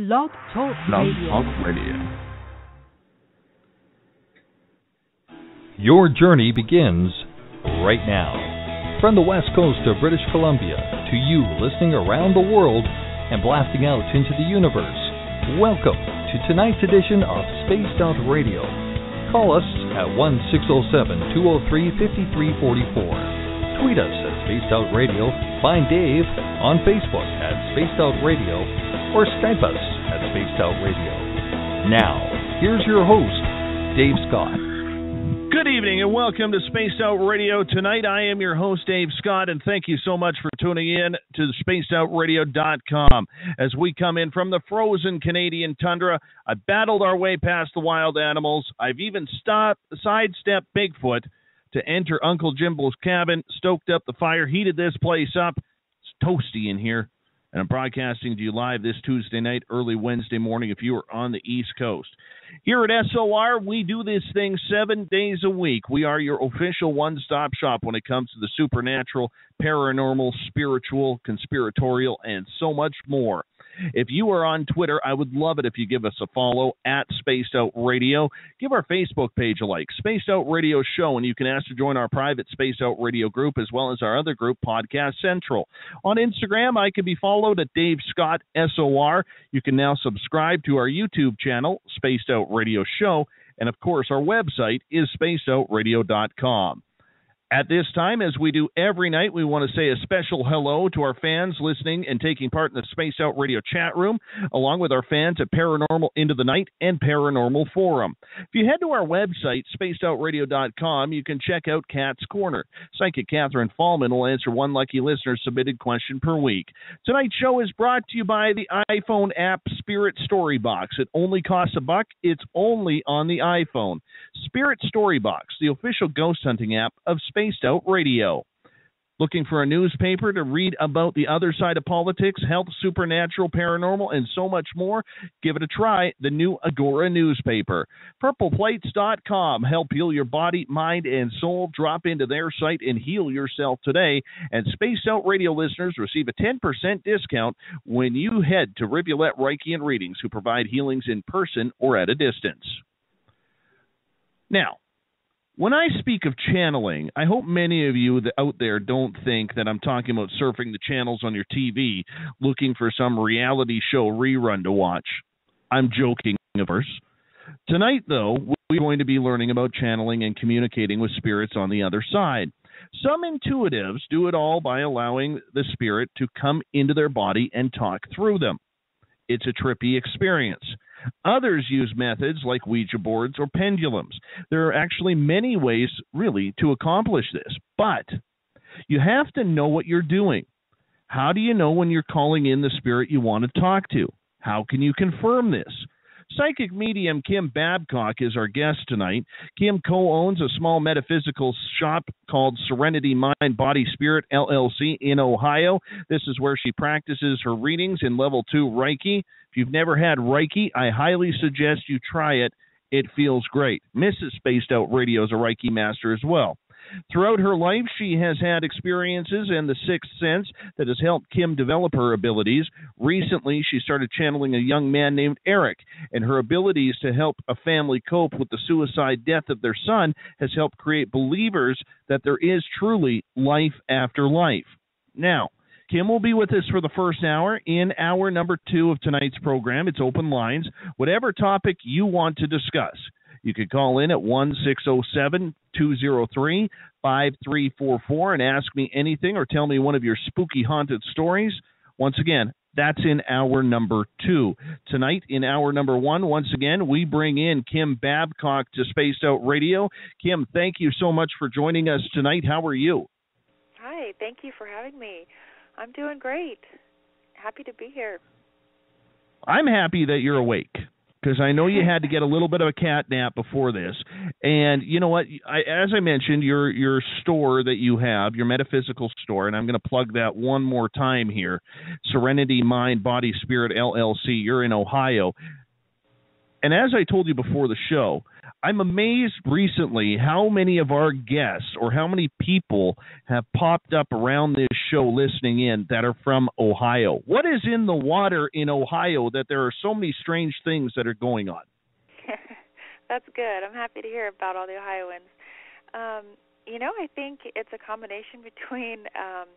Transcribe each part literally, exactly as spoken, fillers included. Blog Talk Radio. Blog Talk Radio. Your journey begins right now. From the west coast of British Columbia to you listening around the world and blasting out into the universe, welcome to tonight's edition of Spaced Out Radio. Call us at one six zero seven two zero three five three four four. Tweet us at Spaced Out Radio. Find Dave on Facebook at Spaced Out Radio. Or Skype us at Spaced Out Radio. Now, here's your host, Dave Scott. Good evening and welcome to Spaced Out Radio. Tonight, I am your host, Dave Scott, and thank you so much for tuning in to Spaced Out Radio dot com. As we come in from the frozen Canadian tundra, I battled our way past the wild animals. I've even stopped, sidestepped Bigfoot to enter Uncle Jimbo's cabin, stoked up the fire, heated this place up. It's toasty in here. And I'm broadcasting to you live this Tuesday night, early Wednesday morning, if you are on the East Coast. Here at S O R, we do this thing seven days a week. We are your official one-stop shop when it comes to the supernatural, paranormal, spiritual, conspiratorial, and so much more. If you are on Twitter, I would love it if you give us a follow at Spaced Out Radio. Give our Facebook page a like, Spaced Out Radio Show, and you can ask to join our private Spaced Out Radio group as well as our other group, Podcast Central. On Instagram, I can be followed at Dave Scott S O R. You can now subscribe to our YouTube channel, Spaced Out Radio Show, and of course, our website is Spaced Out Radio dot com. At this time, as we do every night, we want to say a special hello to our fans listening and taking part in the Spaced Out Radio chat room, along with our fans at Paranormal Into the Night and Paranormal Forum. If you head to our website, Spaced Out Radio dot com, you can check out Cat's Corner. Psychic Catherine Fallman will answer one lucky listener's submitted question per week. Tonight's show is brought to you by the iPhone app Spirit Story Box. It only costs a buck. It's only on the iPhone. Spirit Story Box, the official ghost hunting app of Spaced Spaced Out Radio. Looking for a newspaper to read about the other side of politics, health, supernatural, paranormal, and so much more? Give it a try, the New Agora newspaper. purple plates dot com, help heal your body, mind, and soul. Drop into their site and heal yourself today. And Spaced Out Radio listeners receive a ten percent discount when you head to Rivulet Reiki and Readings, who provide healings in person or at a distance. Now, when I speak of channeling, I hope many of you out there don't think that I'm talking about surfing the channels on your T V looking for some reality show rerun to watch. I'm joking, of course. Tonight, though, we're going to be learning about channeling and communicating with spirits on the other side. Some intuitives do it all by allowing the spirit to come into their body and talk through them. It's a trippy experience. Others use methods like Ouija boards or pendulums. There are actually many ways, really, to accomplish this, but you have to know what you're doing. How do you know when you're calling in the spirit you want to talk to? How can you confirm this? Psychic medium Kim Babcock is our guest tonight. Kim co-owns a small metaphysical shop called Serenity Mind Body Spirit L L C in Ohio. This is where she practices her readings in level two Reiki. If you've never had Reiki, I highly suggest you try it. It feels great. Missus Spaced Out Radio is a Reiki master as well. Throughout her life, she has had experiences and the sixth sense that has helped Kim develop her abilities. Recently, she started channeling a young man named Eric, and her abilities to help a family cope with the suicide death of their son has helped create believers that there is truly life after life. Now, Kim will be with us for the first hour. In hour number two of tonight's program, it's open lines. Whatever topic you want to discuss, you can call in at one six zero seven two zero three five three four four and ask me anything or tell me one of your spooky haunted stories. Once again, that's in hour number two. Tonight, in hour number one, once again, we bring in Kim Babcock to Spaced Out Radio. Kim, thank you so much for joining us tonight. How are you? Hi, thank you for having me. I'm doing great. Happy to be here. I'm happy that you're awake, because I know you had to get a little bit of a cat nap before this. And you know what? I, as I mentioned, your your store that you have, your metaphysical store, and I'm going to plug that one more time here, Serenity Mind Body Spirit L L C, you're in Ohio. And as I told you before the show, I'm amazed recently how many of our guests or how many people have popped up around this show listening in that are from Ohio. What is in the water in Ohio that there are so many strange things that are going on? That's good. I'm happy to hear about all the Ohioans. Um, you know, I think it's a combination between um,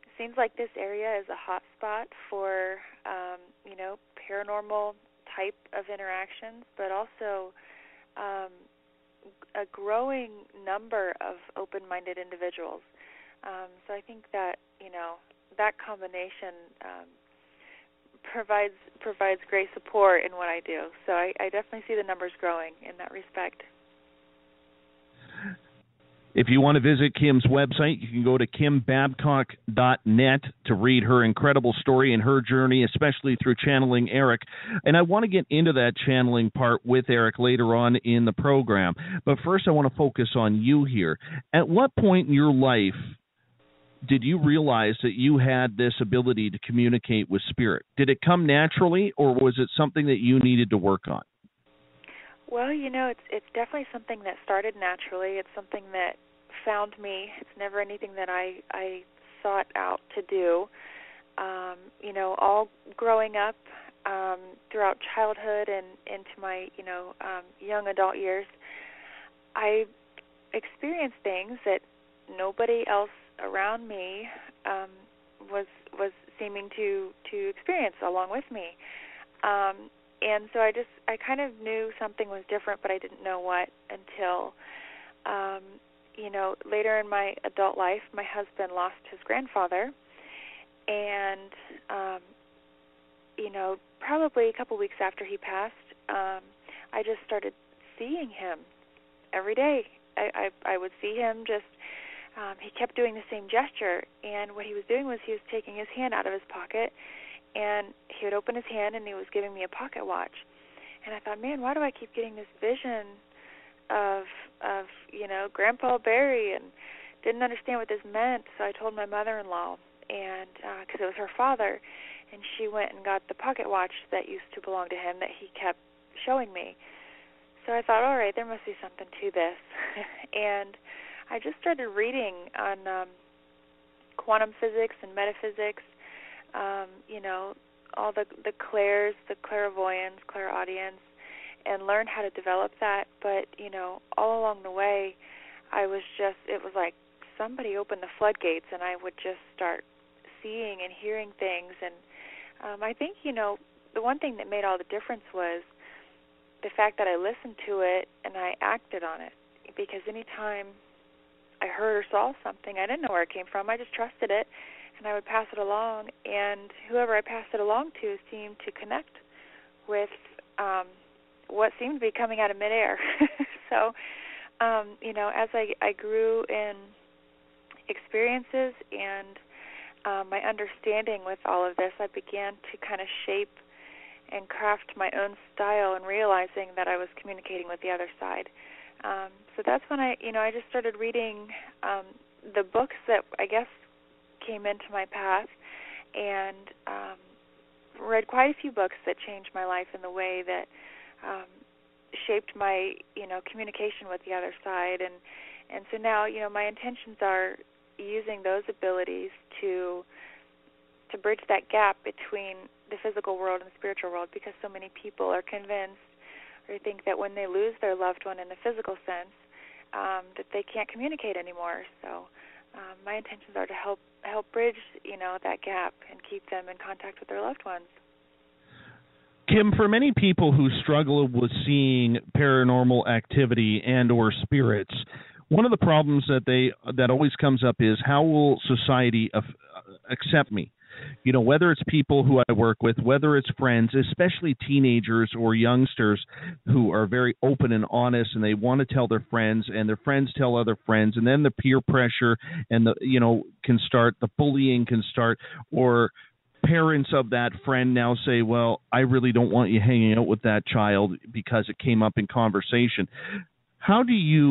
it seems like this area is a hot spot for, um, you know, paranormal type of interactions, but also Um, a growing number of open-minded individuals. Um, so I think that, you know, that combination um, provides provides great support in what I do. So I, I definitely see the numbers growing in that respect. If you want to visit Kim's website, you can go to kim babcock dot net to read her incredible story and her journey, especially through Channeling Eric. And I want to get into that channeling part with Eric later on in the program. But first, I want to focus on you here. At what point in your life did you realize that you had this ability to communicate with spirit? Did it come naturally, or was it something that you needed to work on? Well, you know, it's it's definitely something that started naturally. It's something that found me. It's never anything that I, I sought out to do. Um, you know, all growing up um, throughout childhood and into my, you know, um, young adult years, I experienced things that nobody else around me um, was was seeming to, to experience along with me. Um And so I just, I kind of knew something was different, but I didn't know what until, um, you know, later in my adult life, my husband lost his grandfather. And, um, you know, probably a couple weeks after he passed, um, I just started seeing him every day. I, I, I would see him just, um, he kept doing the same gesture. And what he was doing was he was taking his hand out of his pocket, and he would open his hand, and he was giving me a pocket watch. And I thought, man, why do I keep getting this vision of, of you know, Grandpa Barry? And didn't understand what this meant, so I told my mother-in-law, and because uh, it was her father, and she went and got the pocket watch that used to belong to him that he kept showing me. So I thought, all right, there must be something to this. And I just started reading on um, quantum physics and metaphysics, Um, you know, all the the clairs, the clairvoyance, clairaudience, and learned how to develop that. But, you know, all along the way, I was just, it was like somebody opened the floodgates, and I would just start seeing and hearing things. And um, I think, you know, the one thing that made all the difference was the fact that I listened to it and I acted on it. Because any time I heard or saw something, I didn't know where it came from. I just trusted it. And I would pass it along, and whoever I passed it along to seemed to connect with um, what seemed to be coming out of midair. So, um, you know, as I, I grew in experiences and um, my understanding with all of this, I began to kind of shape and craft my own style and realizing that I was communicating with the other side. Um, so that's when I, you know, I just started reading um, the books that I guess came into my path, and um, read quite a few books that changed my life in the way that um, shaped my, you know, communication with the other side. And, and so now, you know, my intentions are using those abilities to to bridge that gap between the physical world and the spiritual world, because so many people are convinced or think that when they lose their loved one in the physical sense, um, that they can't communicate anymore. So Um, my intentions are to help help bridge, you know, that gap and keep them in contact with their loved ones. Kim, for many people who struggle with seeing paranormal activity and or spirits, one of the problems that they that always comes up is, how will society af- accept me? You know, whether it's people who I work with, whether it's friends, especially teenagers or youngsters who are very open and honest, and they want to tell their friends, and their friends tell other friends, and then the peer pressure and the, you know, can start, the bullying can start, or parents of that friend now say, well, I really don't want you hanging out with that child because it came up in conversation. How do you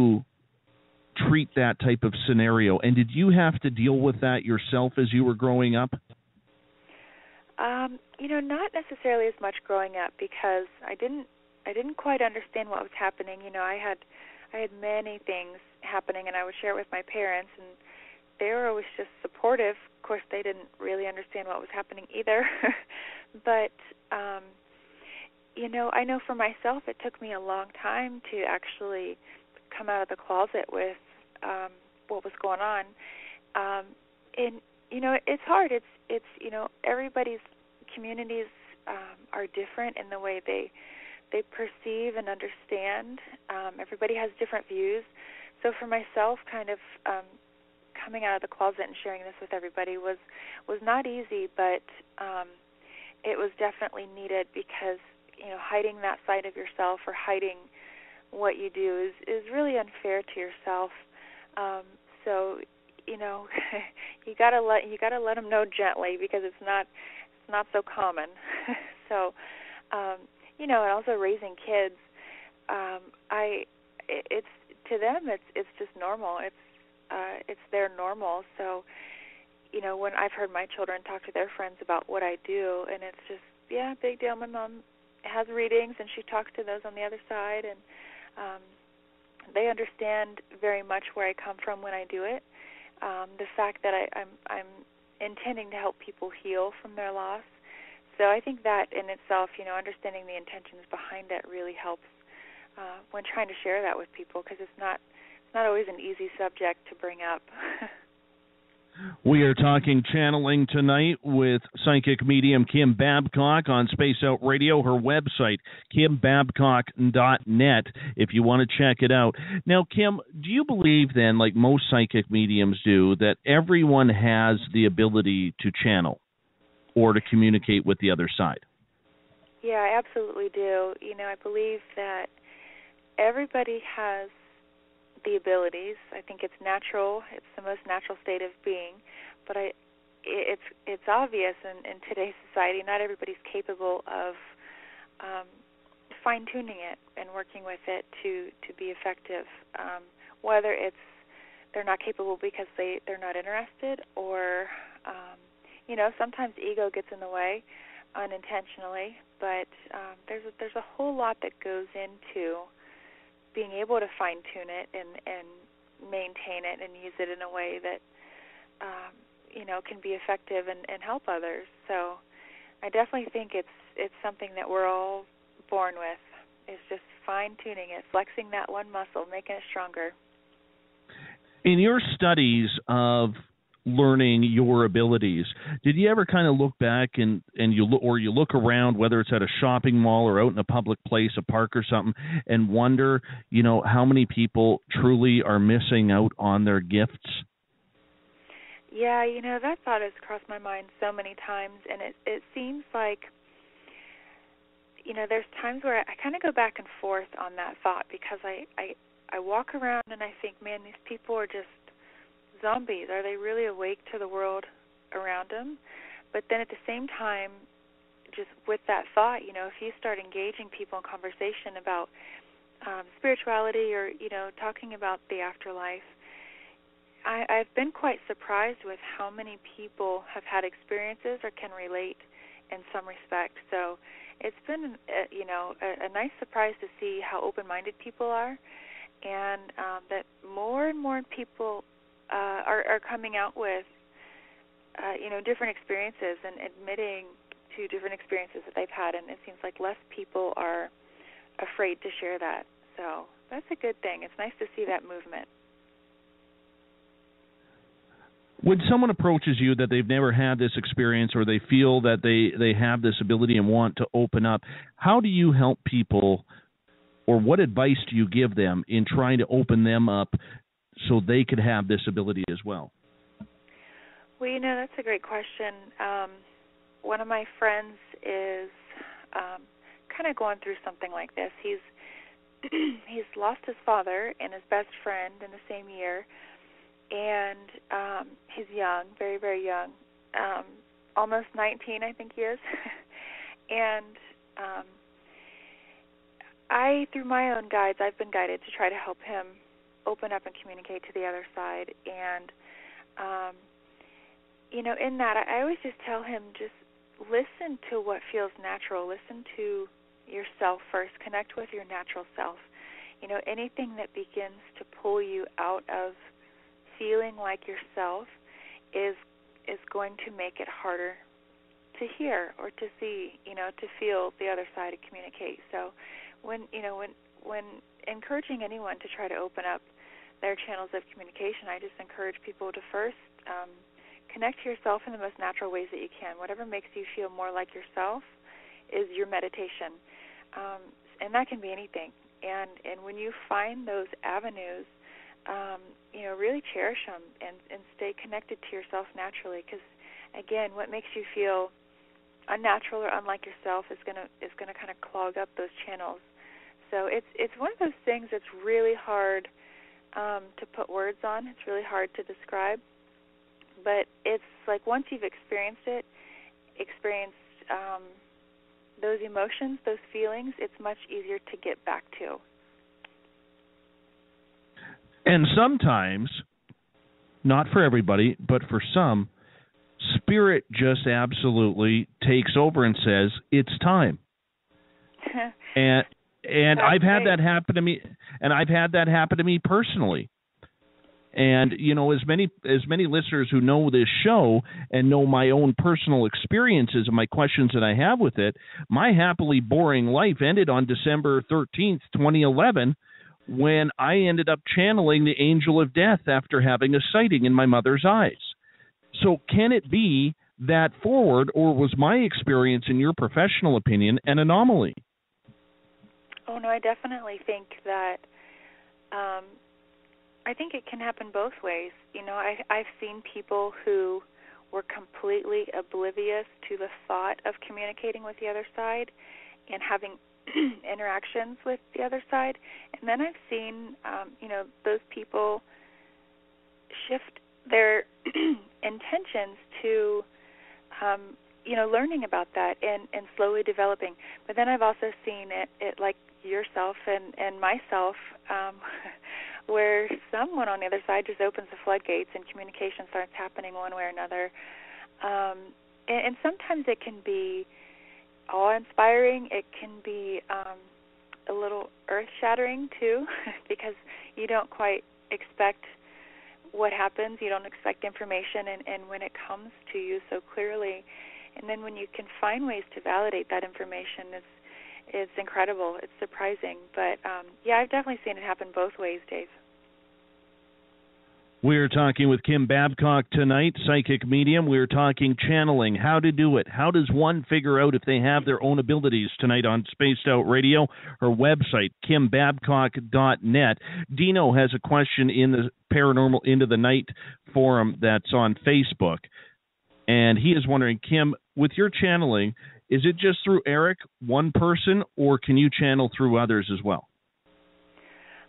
treat that type of scenario? And did you have to deal with that yourself as you were growing up? Um, you know, not necessarily as much growing up, because I didn't I didn't quite understand what was happening. You know, I had I had many things happening, and I would share it with my parents, and they were always just supportive. Of course, they didn't really understand what was happening either. But, um, you know, I know for myself it took me a long time to actually come out of the closet with um, what was going on. Um, and, you know, it's hard. It's, it's you know, everybody's communities um, are different in the way they they perceive and understand. Um, everybody has different views. So for myself, kind of um, coming out of the closet and sharing this with everybody was, was not easy, but um, it was definitely needed because, you know, hiding that side of yourself or hiding what you do is, is really unfair to yourself. Um, so, you know, you gotta let you gotta let them know gently because it's not it's not so common. So, um, you know, and also raising kids, um, I it's to them it's it's just normal. It's uh, it's their normal. So, you know, when I've heard my children talk to their friends about what I do, and it's just yeah, big deal. My mom has readings, and she talks to those on the other side, and um, they understand very much where I come from when I do it. Um, the fact that I, I'm, I'm intending to help people heal from their loss, so I think that in itself, you know, understanding the intentions behind it really helps uh, when trying to share that with people because it's not, it's not always an easy subject to bring up. We are talking channeling tonight with psychic medium Kim Babcock on Space Out Radio, her website, kim babcock dot net, if you want to check it out. Now, Kim, do you believe then, like most psychic mediums do, that everyone has the ability to channel or to communicate with the other side? Yeah, I absolutely do. You know, I believe that everybody has the abilities. I think it's natural. It's the most natural state of being, but I, it's it's obvious in, in today's society not everybody's capable of um, fine-tuning it and working with it to, to be effective, um, whether it's they're not capable because they, they're not interested or, um, you know, sometimes ego gets in the way unintentionally, but um, there's a, there's a whole lot that goes into being able to fine-tune it and, and maintain it and use it in a way that, um, you know, can be effective and, and help others. So I definitely think it's it's something that we're all born with. It's just fine-tuning it, flexing that one muscle, making it stronger. In your studies of learning your abilities, did you ever kind of look back and and you lo- or you look around, whether it's at a shopping mall or out in a public place, a park or something, and wonder, you know, how many people truly are missing out on their gifts? Yeah, you know, that thought has crossed my mind so many times, and it it seems like, you know, there's times where I, I kind of go back and forth on that thought because I, I I walk around and I think, man, these people are just zombies. Are they really awake to the world around them? But then at the same time, just with that thought, you know, if you start engaging people in conversation about um, spirituality or, you know, talking about the afterlife, I, I've been quite surprised with how many people have had experiences or can relate in some respect. So it's been, uh, you know, a, a nice surprise to see how open-minded people are and um, that more and more people Uh, are, are coming out with, uh, you know, different experiences and admitting to different experiences that they've had, and it seems like less people are afraid to share that. So that's a good thing. It's nice to see that movement. When someone approaches you that they've never had this experience or they feel that they, they have this ability and want to open up, how do you help people or what advice do you give them in trying to open them up so they could have this ability as well? Well, you know, that's a great question. Um, one of my friends is um, kind of going through something like this. He's he's lost his father and his best friend in the same year, and um, he's young, very, very young, um, almost nineteen, I think he is. And um, I, through my own guides, I've been guided to try to help him open up and communicate to the other side. And, um, you know, in that, I always just tell him, just listen to what feels natural. Listen to yourself first. Connect with your natural self. You know, anything that begins to pull you out of feeling like yourself is is going to make it harder to hear or to see, you know, to feel the other side and communicate. So when, you know, when when encouraging anyone to try to open up their channels of communication, I just encourage people to first um, connect to yourself in the most natural ways that you can. Whatever makes you feel more like yourself is your meditation. Um, and that can be anything. And and when you find those avenues, um, you know, really cherish them and, and stay connected to yourself naturally. Because, again, what makes you feel unnatural or unlike yourself is gonna is gonna kind of clog up those channels. So it's it's one of those things that's really hard um, to put words on. It's really hard to describe. But it's like once you've experienced it, experienced um, those emotions, those feelings, it's much easier to get back to. And sometimes, not for everybody, but for some, spirit just absolutely takes over and says, it's time. and and I've had that happen to me, and I've had that happen to me personally. And, you know, as many as many listeners who know this show and know my own personal experiences and my questions that I have with it, my happily boring life ended on December thirteenth, twenty eleven, when I ended up channeling the angel of death after having a sighting in my mother's eyes. So can it be that forward, or was my experience, in your professional opinion, an anomaly? Oh, no, I definitely think that um... – I think it can happen both ways. You know, I, I've seen people who were completely oblivious to the thought of communicating with the other side and having interactions with the other side. And then I've seen, um, you know, those people shift their intentions to, um, you know, learning about that and, and slowly developing. But then I've also seen it, it like yourself and, and myself, um, where someone on the other side just opens the floodgates and communication starts happening one way or another. Um, and, and sometimes it can be awe-inspiring. It can be um, a little earth-shattering, too, because you don't quite expect what happens. You don't expect information, and, and when it comes to you so clearly. And then when you can find ways to validate that information, it's It's incredible. It's surprising. But, um, yeah, I've definitely seen it happen both ways, Dave. We're talking with Kim Babcock tonight, psychic medium. We're talking channeling, how to do it. How does one figure out if they have their own abilities tonight on Spaced Out Radio? Her website, kim babcock dot net. Dino has a question in the Paranormal Into the Night forum that's on Facebook. And he is wondering, Kim, with your channeling, is it just through Eric, one person, or can you channel through others as well?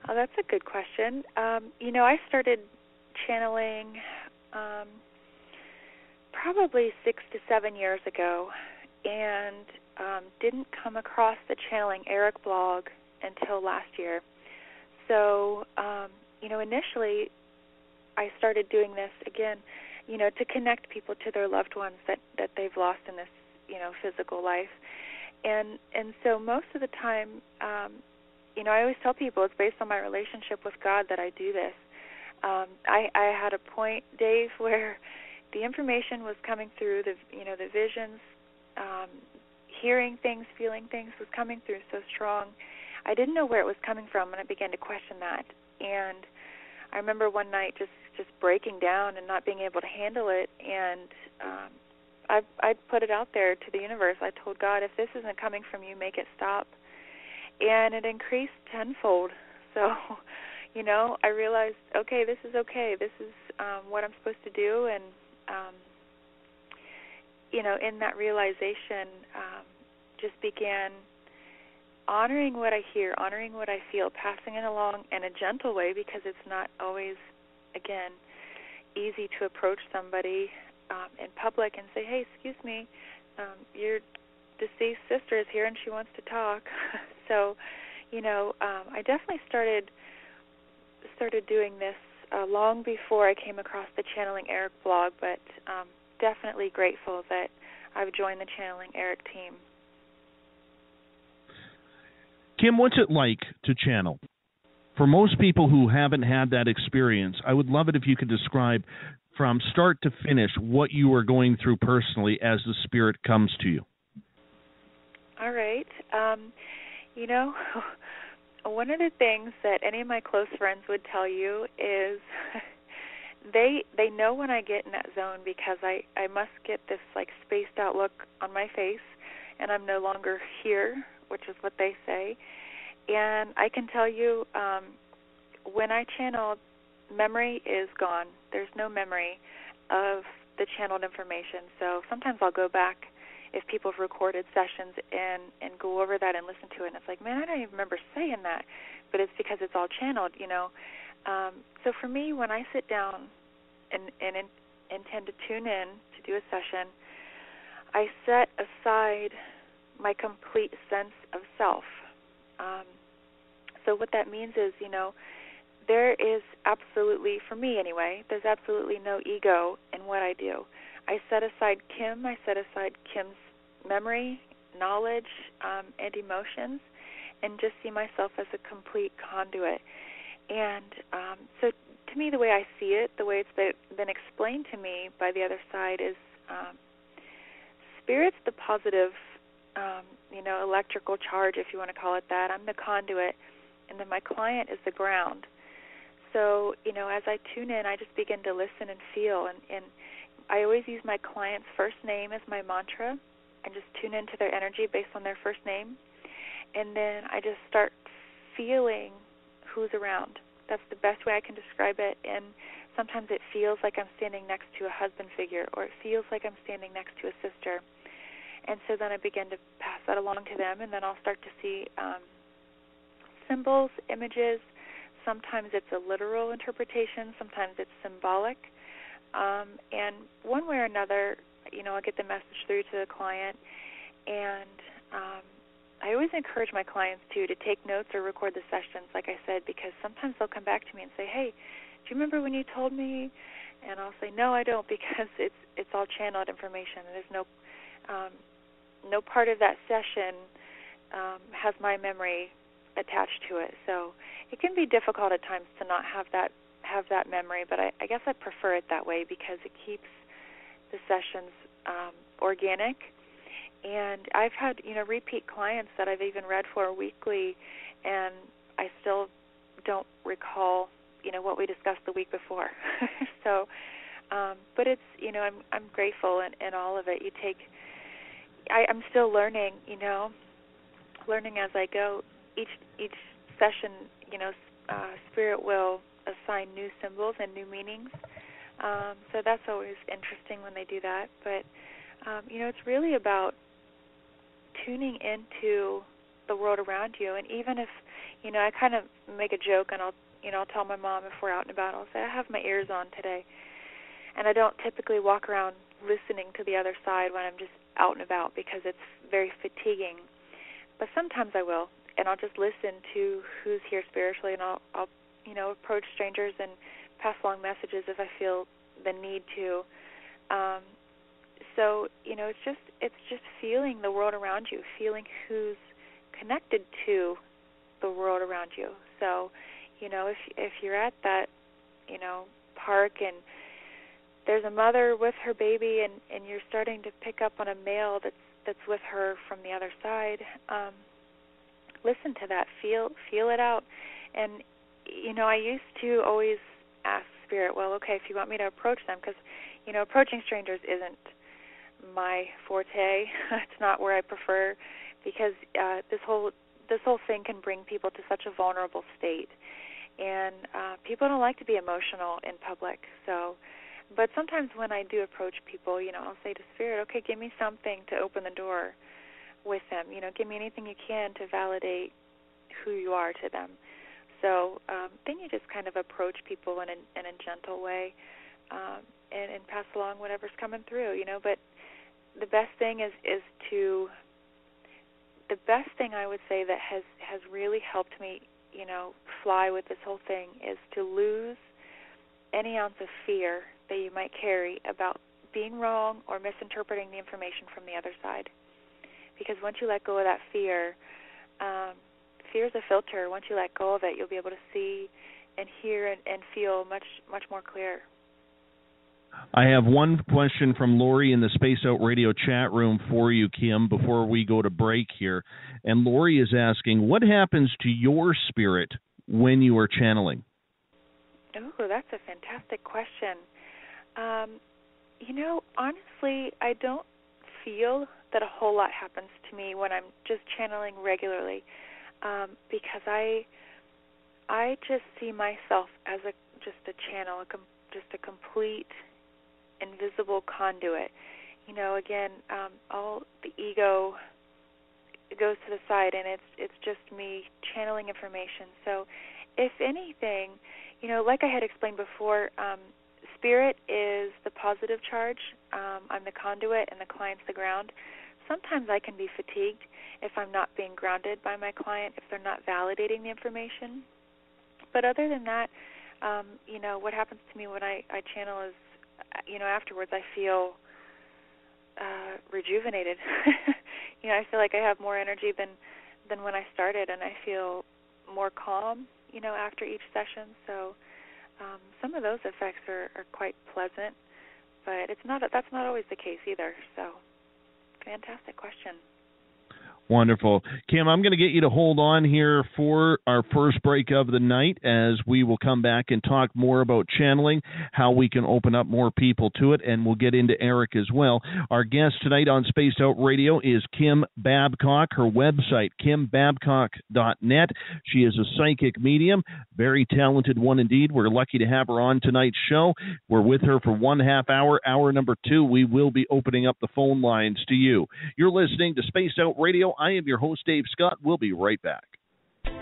Oh, that's a good question. Um, you know, I started channeling um, probably six to seven years ago and um, didn't come across the Channeling Eric blog until last year. So, um, you know, initially I started doing this, again, you know, to connect people to their loved ones that, that they've lost in this, you know, physical life. And and so most of the time, um, you know, I always tell people it's based on my relationship with God that I do this. Um, I, I had a point, Dave, where the information was coming through, the you know, the visions, um, hearing things, feeling things was coming through so strong. I didn't know where it was coming from, and I began to question that. And I remember one night just, just breaking down and not being able to handle it, and um, I I put it out there to the universe. I told God, if this isn't coming from you, make it stop. And it increased tenfold. So, you know, I realized, okay, this is okay. This is um, what I'm supposed to do. And, um, you know, in that realization, um, just began honoring what I hear, honoring what I feel, passing it along in a gentle way, because it's not always, again, easy to approach somebody Um, in public and say, hey, excuse me, um, your deceased sister is here and she wants to talk. So, you know, um, I definitely started started doing this uh, long before I came across the Channeling Eric blog, but um, definitely grateful that I've joined the Channeling Eric team. Kim, what's it like to channel? For most people who haven't had that experience, I would love it if you could describe from start to finish what you are going through personally as the spirit comes to you. All right. Um, you know, one of the things that any of my close friends would tell you is they they know when I get in that zone because I, I must get this, like, spaced out look on my face, and I'm no longer here, which is what they say. And I can tell you, um, when I channel, memory is gone. There's no memory of the channeled information. So sometimes I'll go back if people have recorded sessions and, and go over that and listen to it. And it's like, man, I don't even remember saying that. But it's because it's all channeled, you know. Um, so for me, when I sit down and, and in, intend to tune in to do a session, I set aside my complete sense of self. Um, so what that means is, you know, there is absolutely, for me anyway, there's absolutely no ego in what I do. I set aside Kim, I set aside Kim's memory, knowledge, um, and emotions, and just see myself as a complete conduit. And um, so to me, the way I see it, the way it's been explained to me by the other side is um, spirit's the positive, Um, you know, electrical charge, if you want to call it that. I'm the conduit, and then my client is the ground. So, you know, as I tune in, I just begin to listen and feel, and, and I always use my client's first name as my mantra and just tune into their energy based on their first name, and then I just start feeling who's around. That's the best way I can describe it, and sometimes it feels like I'm standing next to a husband figure, or it feels like I'm standing next to a sister. And so then I begin to pass that along to them, and then I'll start to see um, symbols, images. Sometimes it's a literal interpretation. Sometimes it's symbolic. Um, and one way or another, you know, I'll get the message through to the client. And um, I always encourage my clients, too, to take notes or record the sessions, like I said, because sometimes they'll come back to me and say, hey, do you remember when you told me? And I'll say, no, I don't, because it's, it's all channeled information. There's no... Um, No part of that session um, has my memory attached to it, so it can be difficult at times to not have that have that memory. But I, I guess I prefer it that way because it keeps the sessions um, organic. And I've had you know repeat clients that I've even read for weekly, and I still don't recall you know what we discussed the week before. so, um, but it's you know I'm I'm grateful in, in all of it. You take. I, I'm still learning, you know, learning as I go. Each each session, you know, uh, Spirit will assign new symbols and new meanings. Um, so that's always interesting when they do that. But, um, you know, it's really about tuning into the world around you. And even if, you know, I kind of make a joke and I'll, you know, I'll tell my mom if we're out and about, I'll say, I have my ears on today. And I don't typically walk around listening to the other side when I'm just out and about because it's very fatiguing. But sometimes I will, and I'll just listen to who's here spiritually, and I'll, I'll you know, approach strangers and pass along messages if I feel the need to. Um, so, you know, it's just it's just feeling the world around you, feeling who's connected to the world around you. So, you know, if if you're at that, you know, park and there's a mother with her baby, and, and you're starting to pick up on a male that's that's with her from the other side. Um, listen to that, feel feel it out, and you know I used to always ask Spirit, well, okay, if you want me to approach them, because you know approaching strangers isn't my forte. It's not where I prefer, because uh, this whole this whole thing can bring people to such a vulnerable state, and uh, people don't like to be emotional in public, so. But sometimes when I do approach people, you know, I'll say to Spirit, okay, give me something to open the door with them. You know, give me anything you can to validate who you are to them. So um, then you just kind of approach people in a, in a gentle way um, and, and pass along whatever's coming through, you know. But the best thing is, is to, the best thing I would say that has, has really helped me, you know, fly with this whole thing is to lose any ounce of fear that you might carry about being wrong or misinterpreting the information from the other side. Because once you let go of that fear, um, fear's a filter. Once you let go of it, you'll be able to see and hear and, and feel much, much more clear. I have one question from Lori in the Space Out Radio chat room for you, Kim, before we go to break here. And Lori is asking, what happens to your spirit when you are channeling? Oh, that's a fantastic question. Um, you know, honestly, I don't feel that a whole lot happens to me when I'm just channeling regularly, um, because I I just see myself as a just a channel, a com- just a complete invisible conduit. You know, again, um, all the ego goes to the side, and it's it's just me channeling information. So, if anything, you know, like I had explained before, um, spirit is the positive charge. Um, I'm the conduit, and the client's the ground. Sometimes I can be fatigued if I'm not being grounded by my client, if they're not validating the information. But other than that, um, you know, what happens to me when I, I channel is, you know, afterwards I feel uh, rejuvenated. You know, I feel like I have more energy than, than when I started, and I feel more calm, you know, after each session. So um, some of those effects are, are quite pleasant, but it's not that's not always the case either. So fantastic question. Wonderful. Kim, I'm going to get you to hold on here for our first break of the night, as we will come back and talk more about channeling, how we can open up more people to it, and we'll get into Eric as well. Our guest tonight on Spaced Out Radio is Kim Babcock. Her website, kim babcock dot net. She is a psychic medium, very talented one indeed. We're lucky to have her on tonight's show. We're with her for one half hour. Hour number two, we will be opening up the phone lines to you. You're listening to Spaced Out Radio. I am your host, Dave Scott. We'll be right back.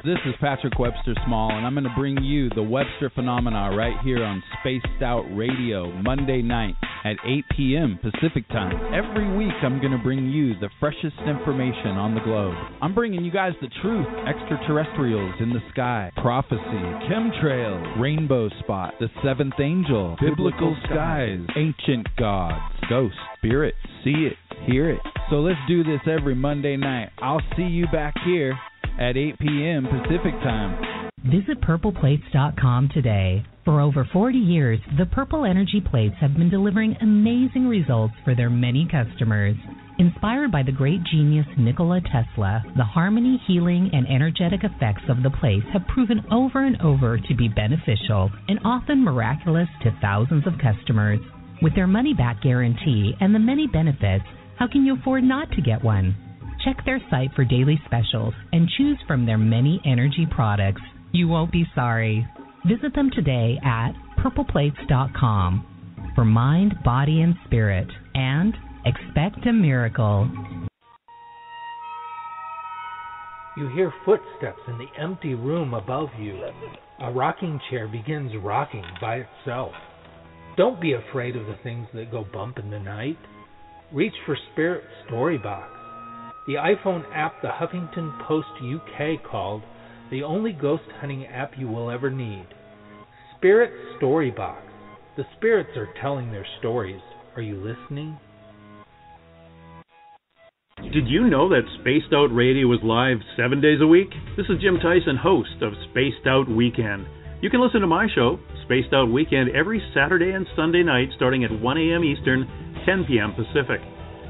This is Patrick Webster Small, and I'm going to bring you the Webster Phenomena right here on Spaced Out Radio, Monday night at eight p.m. Pacific Time. Every week, I'm going to bring you the freshest information on the globe. I'm bringing you guys the truth, extraterrestrials in the sky, prophecy, chemtrails, rainbow spot, the seventh angel, biblical skies, ancient gods, ghosts, spirits, see it, hear it. So let's do this every Monday night. I'll see you back here at eight p.m. Pacific Time. Visit purple plates dot com today. For over forty years, the Purple Energy Plates have been delivering amazing results for their many customers. Inspired by the great genius Nikola Tesla, the harmony, healing, and energetic effects of the plates have proven over and over to be beneficial and often miraculous to thousands of customers. With their money-back guarantee and the many benefits, how can you afford not to get one? Check their site for daily specials and choose from their many energy products. You won't be sorry. Visit them today at purple plates dot com for mind, body, and spirit, and expect a miracle. You hear footsteps in the empty room above you. A rocking chair begins rocking by itself. Don't be afraid of the things that go bump in the night. Reach for Spirit Story Box, the iPhone app the Huffington Post U K called the only ghost hunting app you will ever need. Spirit Story Box. The spirits are telling their stories. Are you listening? Did you know that Spaced Out Radio is live seven days a week? This is Jim Tyson, host of Spaced Out Weekend. You can listen to my show, Spaced Out Weekend, every Saturday and Sunday night starting at one a.m. Eastern, ten p.m. Pacific.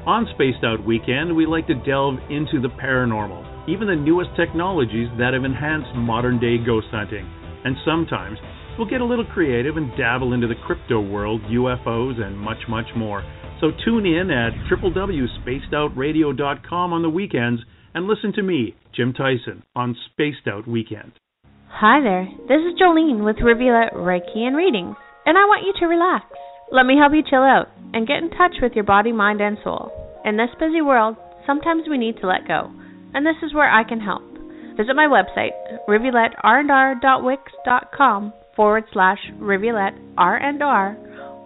On Spaced Out Weekend, we like to delve into the paranormal, even the newest technologies that have enhanced modern-day ghost hunting. And sometimes, we'll get a little creative and dabble into the crypto world, U F Os, and much, much more. So tune in at w w w dot spaced out radio dot com on the weekends and listen to me, Jim Tyson, on Spaced Out Weekend. Hi there, this is Jolene with Rivulet Reiki and Readings, and I want you to relax. Let me help you chill out and get in touch with your body, mind, and soul. In this busy world, sometimes we need to let go, and this is where I can help. Visit my website, rivulet r n r dot wix dot com forward slash rivulet r n r,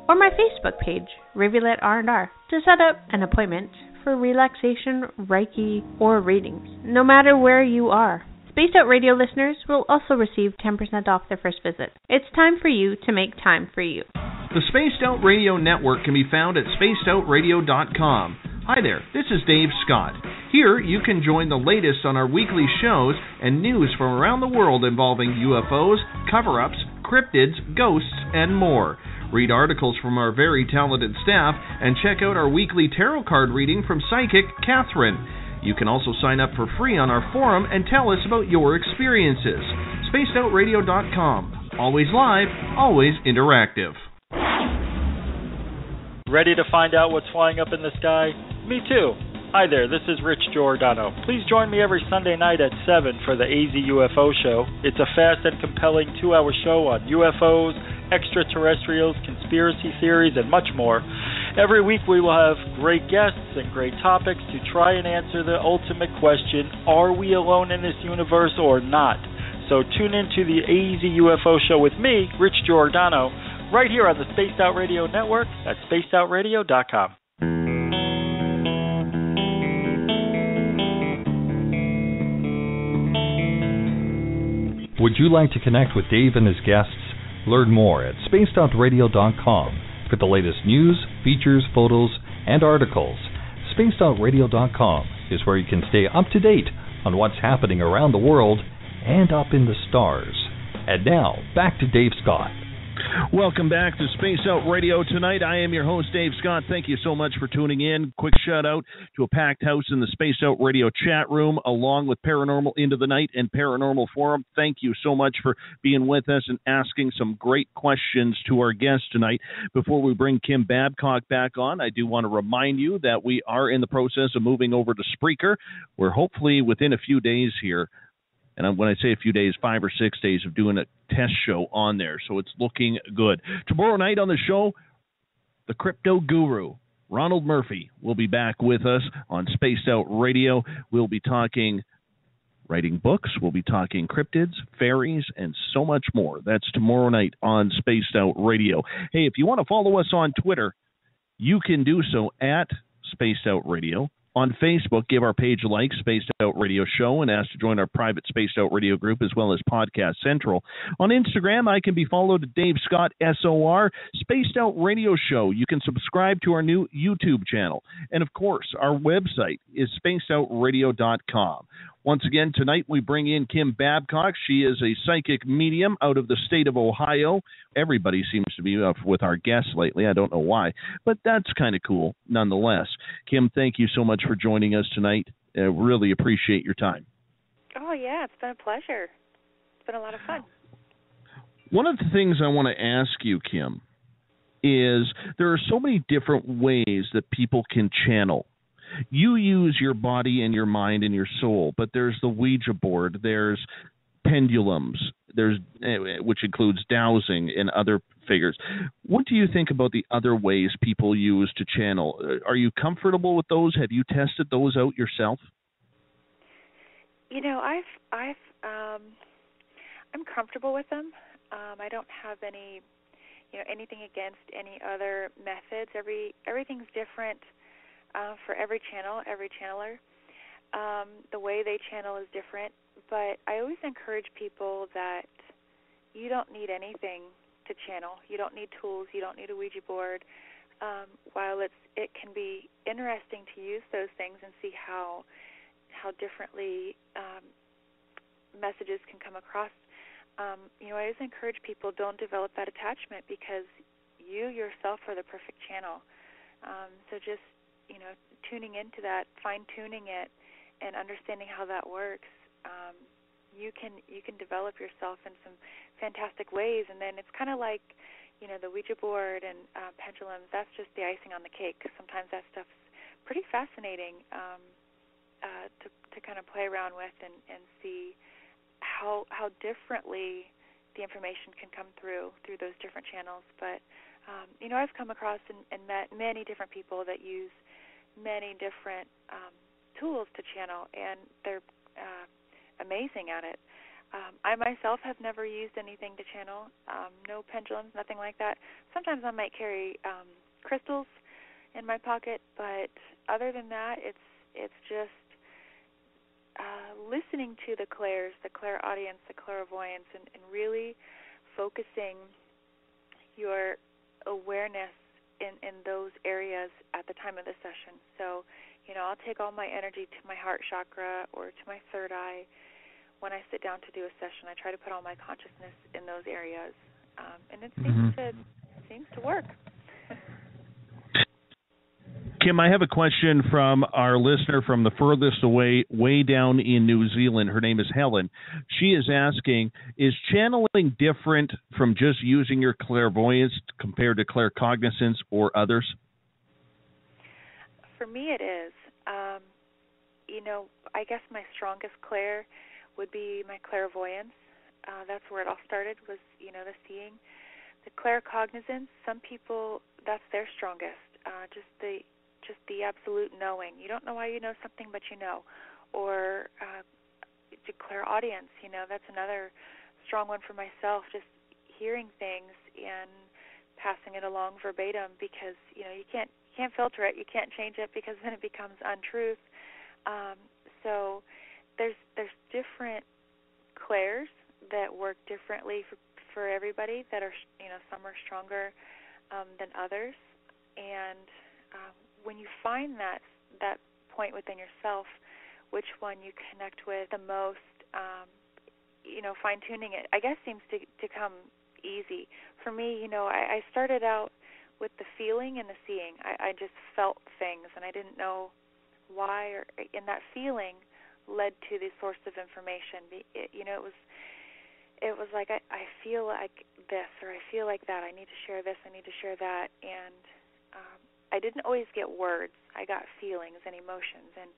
or my Facebook page, rivulet r n r, to set up an appointment for relaxation, Reiki, or readings, no matter where you are. Spaced Out Radio listeners will also receive ten percent off their first visit. It's time for you to make time for you. The Spaced Out Radio Network can be found at spaced out radio dot com. Hi there, this is Dave Scott. Here you can join the latest on our weekly shows and news from around the world involving U F Os, cover-ups, cryptids, ghosts, and more. Read articles from our very talented staff and check out our weekly tarot card reading from psychic Catherine. You can also sign up for free on our forum and tell us about your experiences. Spaced Out Radio dot com. Always live, always interactive. Ready to find out what's flying up in the sky? Me too. Hi there, this is Rich Giordano. Please join me every Sunday night at seven for the A Z U F O Show. It's a fast and compelling two-hour show on U F Os, extraterrestrials, conspiracy theories, and much more. Every week we will have great guests and great topics to try and answer the ultimate question, are we alone in this universe or not? So tune in to the A Z U F O Show with me, Rich Giordano, right here on the Spaced Out Radio Network at Spaced Out Radio dot com. Would you like to connect with Dave and his guests? Learn more at Spaced Out Radio dot com for the latest news, features, photos, and articles. Spaced Out Radio dot com is where you can stay up to date on what's happening around the world and up in the stars. And now, back to Dave Scott. Welcome back to Space Out Radio tonight. I am your host, Dave Scott. Thank you so much for tuning in. Quick shout-out to a packed house in the Space Out Radio chat room, along with Paranormal Into the Night and Paranormal Forum. Thank you so much for being with us and asking some great questions to our guests tonight. Before we bring Kim Babcock back on, I do want to remind you that we are in the process of moving over to Spreaker. We're hopefully within a few days here. And when I say a few days, five or six days of doing a test show on there. So it's looking good. Tomorrow night on the show, the crypto guru, Ronald Murphy, will be back with us on Spaced Out Radio. We'll be talking writing books. We'll be talking cryptids, fairies, and so much more. That's tomorrow night on Spaced Out Radio. Hey, if you want to follow us on Twitter, you can do so at Spaced Out Radio. On Facebook, give our page a like, Spaced Out Radio Show, and ask to join our private Spaced Out Radio group as well as Podcast Central. On Instagram, I can be followed at Dave Scott S O R, Spaced Out Radio Show. You can subscribe to our new YouTube channel. And, of course, our website is Spaced Out Radio dot com. Once again, tonight we bring in Kim Babcock. She is a psychic medium out of the state of Ohio. Everybody seems to be up with our guests lately. I don't know why, but that's kind of cool nonetheless. Kim, thank you so much for joining us tonight. I really appreciate your time. Oh, yeah, it's been a pleasure. It's been a lot of fun. One of the things I want to ask you, Kim, is there are so many different ways that people can channel. You use your body and your mind and your soul, but there's the Ouija board, there's pendulums, there's which includes dowsing and other figures. What do you think about the other ways people use to channel? Are you comfortable with those? Have you tested those out yourself? You know, I've I've um, I'm comfortable with them. Um, I don't have any, you know, anything against any other methods. Every everything's different. Uh, for every channel, every channeler. Um, the way they channel is different, but I always encourage people that you don't need anything to channel. You don't need tools. You don't need a Ouija board. Um, while it's, it can be interesting to use those things and see how how differently um, messages can come across, um, you know, I always encourage people, don't develop that attachment, because you yourself are the perfect channel. Um, so just you know, tuning into that, fine-tuning it, and understanding how that works, um, you can you can develop yourself in some fantastic ways. And then it's kind of like, you know, the Ouija board and uh, pendulums, that's just the icing on the cake. Sometimes that stuff's pretty fascinating um, uh, to to kind of play around with and, and see how how differently the information can come through through those different channels. But, um, you know, I've come across and, and met many different people that use many different um, tools to channel, and they're uh, amazing at it. Um, I myself have never used anything to channel, um, no pendulums, nothing like that. Sometimes I might carry um, crystals in my pocket, but other than that, it's it's just uh, listening to the clairs, the clairaudience, the clairvoyance, and, and really focusing your awareness in, in those areas at the time of the session. So, you know, I'll take all my energy to my heart chakra or to my third eye. When I sit down to do a session, I try to put all my consciousness in those areas, um, and it seems, mm-hmm. to, it seems to work. Kim, I have a question from our listener from the furthest away, way down in New Zealand. Her name is Helen. She is asking, is channeling different from just using your clairvoyance compared to claircognizance or others? For me, it is. Um, you know, I guess my strongest clair would be my clairvoyance. Uh, that's where it all started, was, you know, the seeing. The claircognizance, some people, that's their strongest, uh, just the just the absolute knowing. You don't know why you know something, but you know. Or uh, to clairaudience, you know, that's another strong one for myself, just hearing things and passing it along verbatim, because, you know, you can't, you can't filter it, you can't change it, because then it becomes untruth. Um, so there's there's different clairs that work differently for, for everybody, that are, you know, some are stronger um, than others. And um, when you find that that point within yourself, which one you connect with the most, um, you know, fine-tuning it, I guess, seems to, to come easy. For me, you know, I, I started out with the feeling and the seeing. I, I just felt things, and I didn't know why, or, and that feeling led to the source of information. It, you know, it was it was like, I, I feel like this, or I feel like that. I need to share this, I need to share that, and um, I didn't always get words. I got feelings and emotions, and,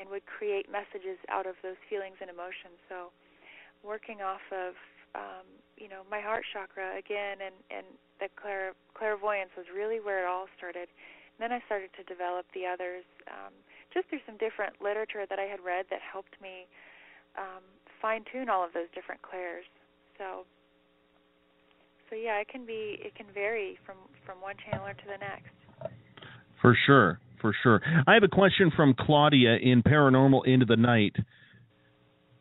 and would create messages out of those feelings and emotions. So working off of, um, you know, my heart chakra again, and, and the clair, clairvoyance was really where it all started. And then I started to develop the others, um, just through some different literature that I had read that helped me um, fine-tune all of those different clairs. So, so yeah, it can be, it can vary from, from one channeler to the next. For sure, for sure. I have a question from Claudia in Paranormal Into the Night.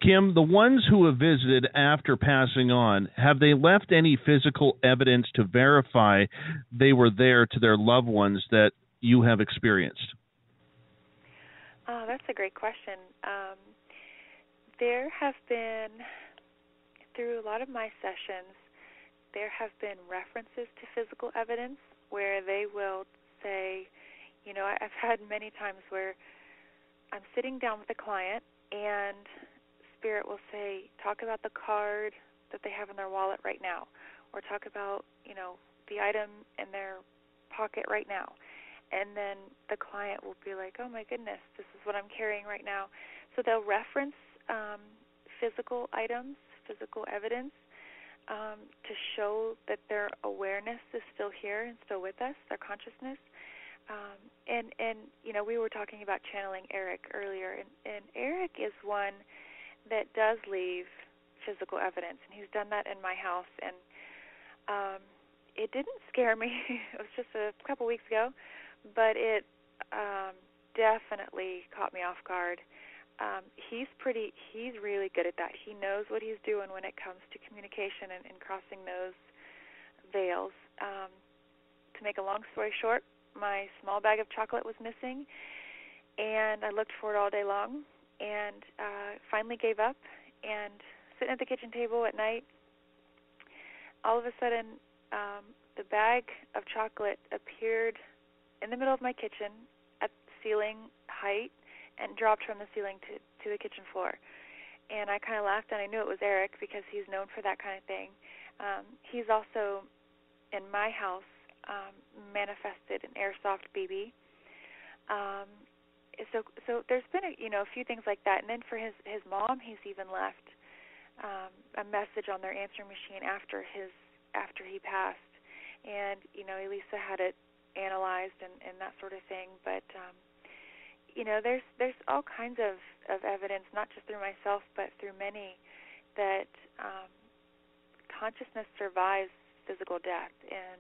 Kim, the ones who have visited after passing on, have they left any physical evidence to verify they were there to their loved ones that you have experienced? Oh, that's a great question. Um, there have been, through a lot of my sessions, there have been references to physical evidence where they will say, you know, I've had many times where I'm sitting down with a client and Spirit will say, talk about the card that they have in their wallet right now, or talk about, you know, the item in their pocket right now. And then the client will be like, oh my goodness, this is what I'm carrying right now. So they'll reference um, physical items, physical evidence, um, to show that their awareness is still here and still with us, their consciousness. Um, and, and, you know, we were talking about channeling Eric earlier, and, and Eric is one that does leave physical evidence, and he's done that in my house. And um, it didn't scare me. It was just a couple weeks ago, but it um, definitely caught me off guard. Um, he's pretty, he's really good at that. He knows what he's doing when it comes to communication and, and crossing those veils. Um, to make a long story short, my small bag of chocolate was missing, and I looked for it all day long, and uh, finally gave up. And sitting at the kitchen table at night, all of a sudden, um, the bag of chocolate appeared in the middle of my kitchen at ceiling height, and dropped from the ceiling to, to the kitchen floor. And I kind of laughed, and I knew it was Eric because he's known for that kind of thing. Um, he's also, in my house, um, manifested an airsoft B B. Um, so so there's been a, you know, a few things like that. And then for his, his mom, he's even left um, a message on their answering machine after his after he passed. And, you know, Elisa had it analyzed and, and that sort of thing. But um, you know, there's there's all kinds of, of evidence, not just through myself, but through many, that um, consciousness survives physical death. And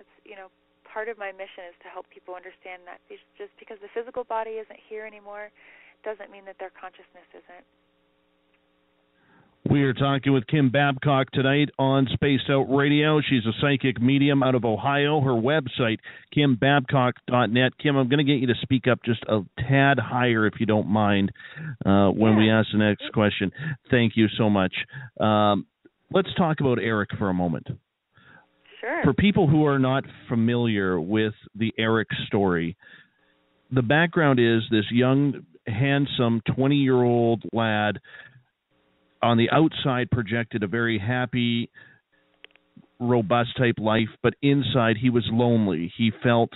that's, you know, part of my mission is to help people understand that just because the physical body isn't here anymore doesn't mean that their consciousness isn't. We are talking with Kim Babcock tonight on Spaced Out Radio. She's a psychic medium out of Ohio. Her website, kim babcock dot net. Kim, I'm going to get you to speak up just a tad higher, if you don't mind, uh, when yeah. we ask the next question. Thank you so much. Um, let's talk about Eric for a moment. Sure. For people who are not familiar with the Eric story, the background is this young, handsome twenty-year-old lad on the outside projected a very happy, robust type life, but inside he was lonely. He felt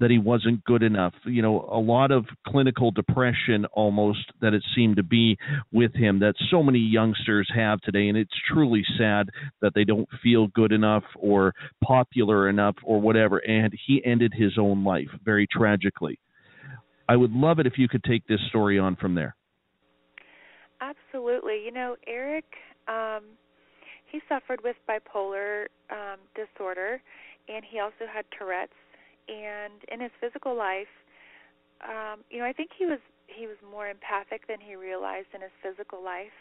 that he wasn't good enough. You know, a lot of clinical depression almost that it seemed to be with him that so many youngsters have today. And it's truly sad that they don't feel good enough or popular enough or whatever. And he ended his own life very tragically. I would love it if you could take this story on from there. Absolutely. You know, Eric, um, he suffered with bipolar um, disorder, and he also had Tourette's. And in his physical life, um, you know, I think he was he was more empathic than he realized in his physical life,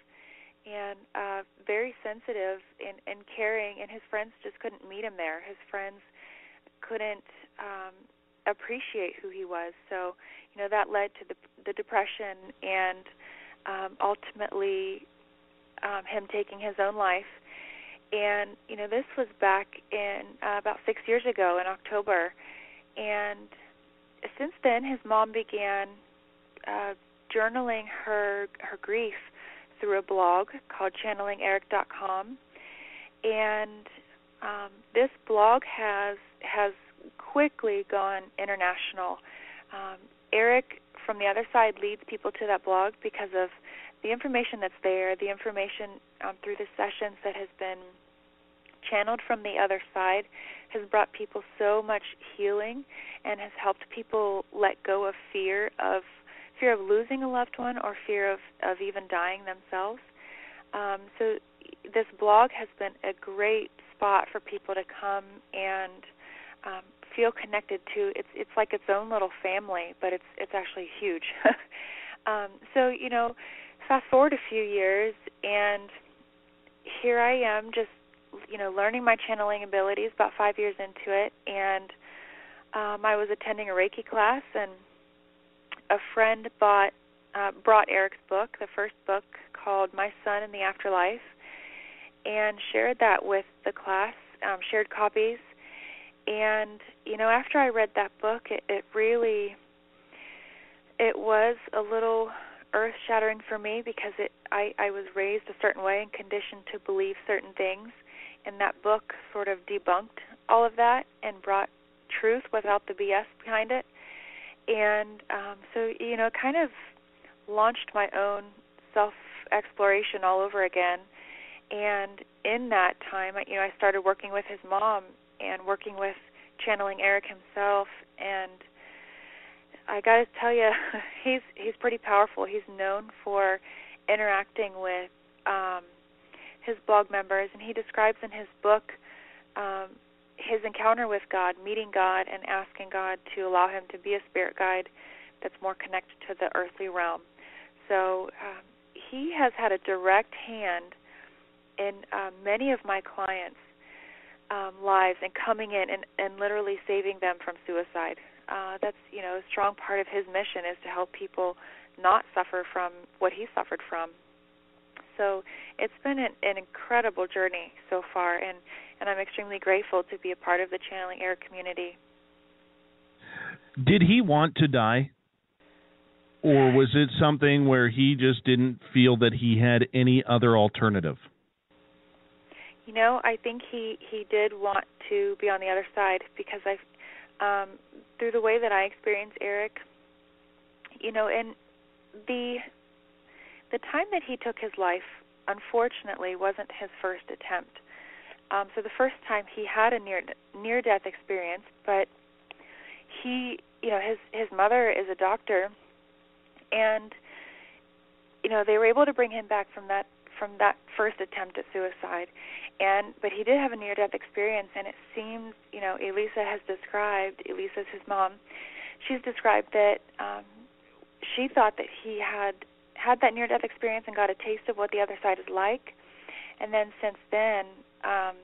and uh, very sensitive and, and caring. And his friends just couldn't meet him there. His friends couldn't um, appreciate who he was. So, you know, that led to the, the depression and um, ultimately um, him taking his own life. And you know, this was back in uh, about six years ago in October. And since then, his mom began uh, journaling her her grief through a blog called Channeling Eric dot com. And um, this blog has has quickly gone international. Um, Eric, from the other side, leads people to that blog because of the information that's there, the information um, through the sessions that has been channeled from the other side has brought people so much healing and has helped people let go of fear of fear of losing a loved one or fear of, of even dying themselves. Um, so this blog has been a great spot for people to come and um, feel connected to. It's it's like its own little family, but it's it's actually huge. um, so you know, fast forward a few years, and here I am, just you know, learning my channeling abilities about five years into it, and um, I was attending a Reiki class, and a friend bought, uh, brought Eric's book, the first book called My Son in the Afterlife, and shared that with the class, um, shared copies, and, you know, after I read that book, it, it really, it was a little earth-shattering for me because it, I, I was raised a certain way and conditioned to believe certain things. And that book sort of debunked all of that and brought truth without the B S behind it. And um, so, you know, kind of launched my own self-exploration all over again. And in that time, you know, I started working with his mom and working with Channeling Eric himself. And I got to tell you, he's, he's pretty powerful. He's known for interacting with um, his blog members, and he describes in his book um, his encounter with God, meeting God, and asking God to allow him to be a spirit guide that's more connected to the earthly realm. So um, he has had a direct hand in uh, many of my clients' um, lives and coming in and, and literally saving them from suicide. Uh, that's, you know, a strong part of his mission is to help people not suffer from what he suffered from. So it's been an, an incredible journey so far, and, and I'm extremely grateful to be a part of the Channeling Eric community. Did he want to die, or was it something where he just didn't feel that he had any other alternative? You know, I think he, he did want to be on the other side because I, um, through the way that I experience Eric, you know, and the... The time that he took his life, unfortunately, wasn't his first attempt. Um, so the first time he had a near near-death experience, but he, you know, his, his mother is a doctor, and you know they were able to bring him back from that from that first attempt at suicide. And but he did have a near-death experience, and it seems, you know, Elisa has described, Elisa's his mom, she's described that um, she thought that he had. had that near-death experience and got a taste of what the other side is like, and then since then, um,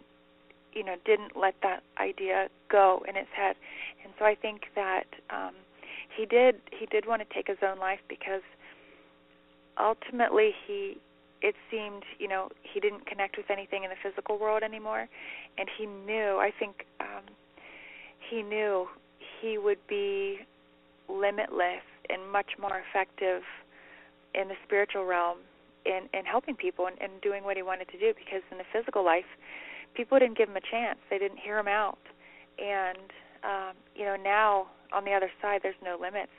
you know, didn't let that idea go in his head. And so I think that um, he did he did want to take his own life because ultimately he it seemed, you know, he didn't connect with anything in the physical world anymore, and he knew, I think um, he knew he would be limitless and much more effective in the spiritual realm in, in helping people and, and doing what he wanted to do, because in the physical life, people didn't give him a chance. They didn't hear him out. And, um, you know, now on the other side, there's no limits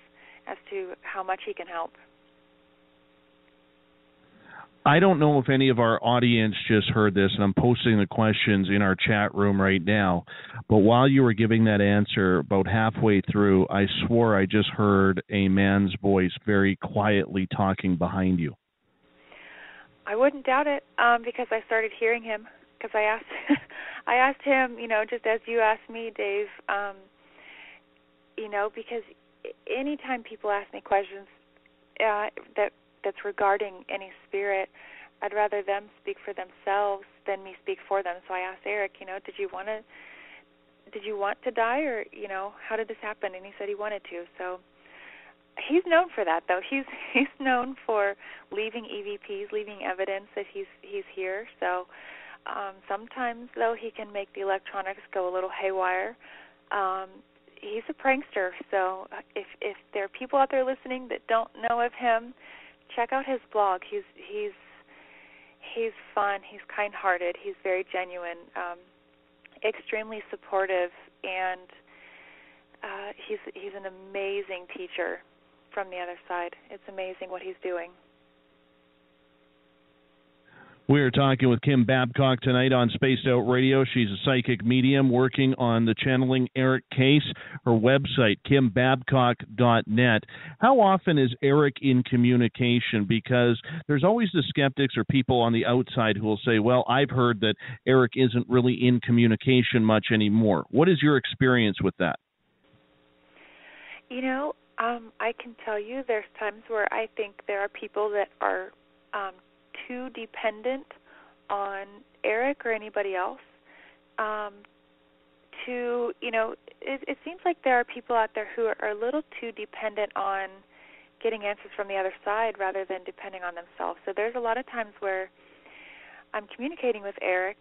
as to how much he can help. I don't know if any of our audience just heard this, and I'm posting the questions in our chat room right now, but while you were giving that answer, about halfway through, I swore I just heard a man's voice very quietly talking behind you. I wouldn't doubt it, um, because I started hearing him, because I asked I asked him, you know, just as you asked me, Dave, um, you know, because anytime people ask me questions uh, that that's regarding any spirit, I'd rather them speak for themselves than me speak for them. So I asked Eric, you know, did you want to, did you want to die, or, you know, how did this happen? And he said he wanted to. So he's known for that, though. He's he's known for leaving E V Ps, leaving evidence that he's he's here. So um, sometimes, though, he can make the electronics go a little haywire. Um, he's a prankster. So if if there are people out there listening that don't know of him, check out his blog. He's he's he's fun. He's kind-hearted. He's very genuine, um, extremely supportive, and uh, he's he's an amazing teacher from the other side. It's amazing what he's doing. We are talking with Kim Babcock tonight on Spaced Out Radio. She's a psychic medium working on the Channeling Eric case. Her website, kim babcock dot net. How often is Eric in communication? Because there's always the skeptics or people on the outside who will say, well, I've heard that Eric isn't really in communication much anymore. What is your experience with that? You know, um, I can tell you there's times where I think there are people that are um, too dependent on Eric or anybody else um, to, you know, it, it seems like there are people out there who are, are a little too dependent on getting answers from the other side rather than depending on themselves. So there's a lot of times where I'm communicating with Eric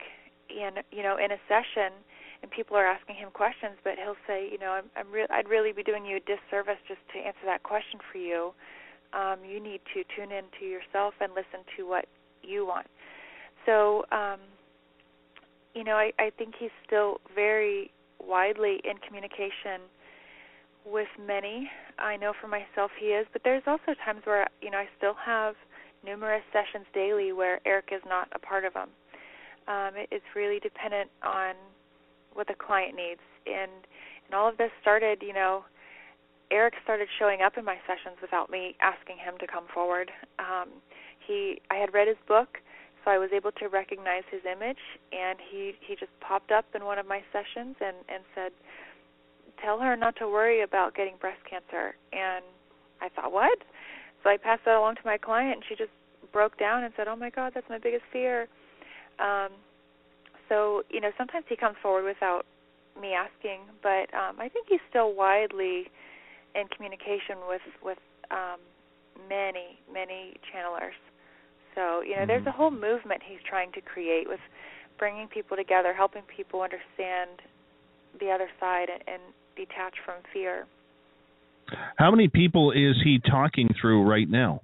in, you know, in a session, and people are asking him questions, but he'll say, you know, I'm, I'm re- I'd really be doing you a disservice just to answer that question for you. Um, you need to tune in to yourself and listen to what you want. So, um, you know, I, I think he's still very widely in communication with many. I know for myself he is, but there's also times where, you know, I still have numerous sessions daily where Eric is not a part of them. Um, it, it's really dependent on what the client needs. And, and all of this started, you know, Eric started showing up in my sessions without me asking him to come forward. Um, he, I had read his book, so I was able to recognize his image, and he, he just popped up in one of my sessions and, and said, tell her not to worry about getting breast cancer. And I thought, what? So I passed that along to my client, and she just broke down and said, oh, my God, that's my biggest fear. Um, so, you know, sometimes he comes forward without me asking, but um, I think he's still widely in communication with with um, many many channelers. So you know, mm-hmm. there's a whole movement he's trying to create with bringing people together, helping people understand the other side and, and detach from fear. How many people is he talking through right now?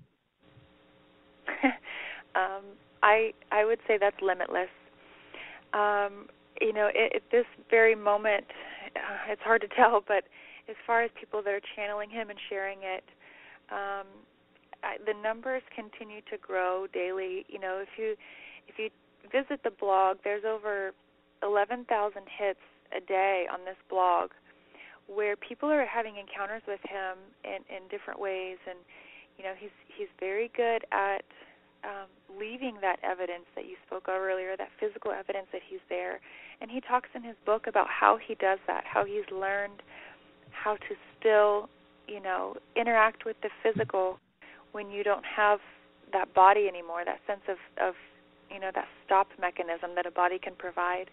um, I I would say that's limitless. Um, you know, it, at this very moment, uh, it's hard to tell, but as far as people that are channeling him and sharing it, um, I, the numbers continue to grow daily. You know, if you if you visit the blog, there's over eleven thousand hits a day on this blog where people are having encounters with him in, in different ways. And, you know, he's, he's very good at um, leaving that evidence that you spoke of earlier, that physical evidence that he's there. And he talks in his book about how he does that, how he's learned how to still, you know, interact with the physical when you don't have that body anymore, that sense of, of you know, that stop mechanism that a body can provide.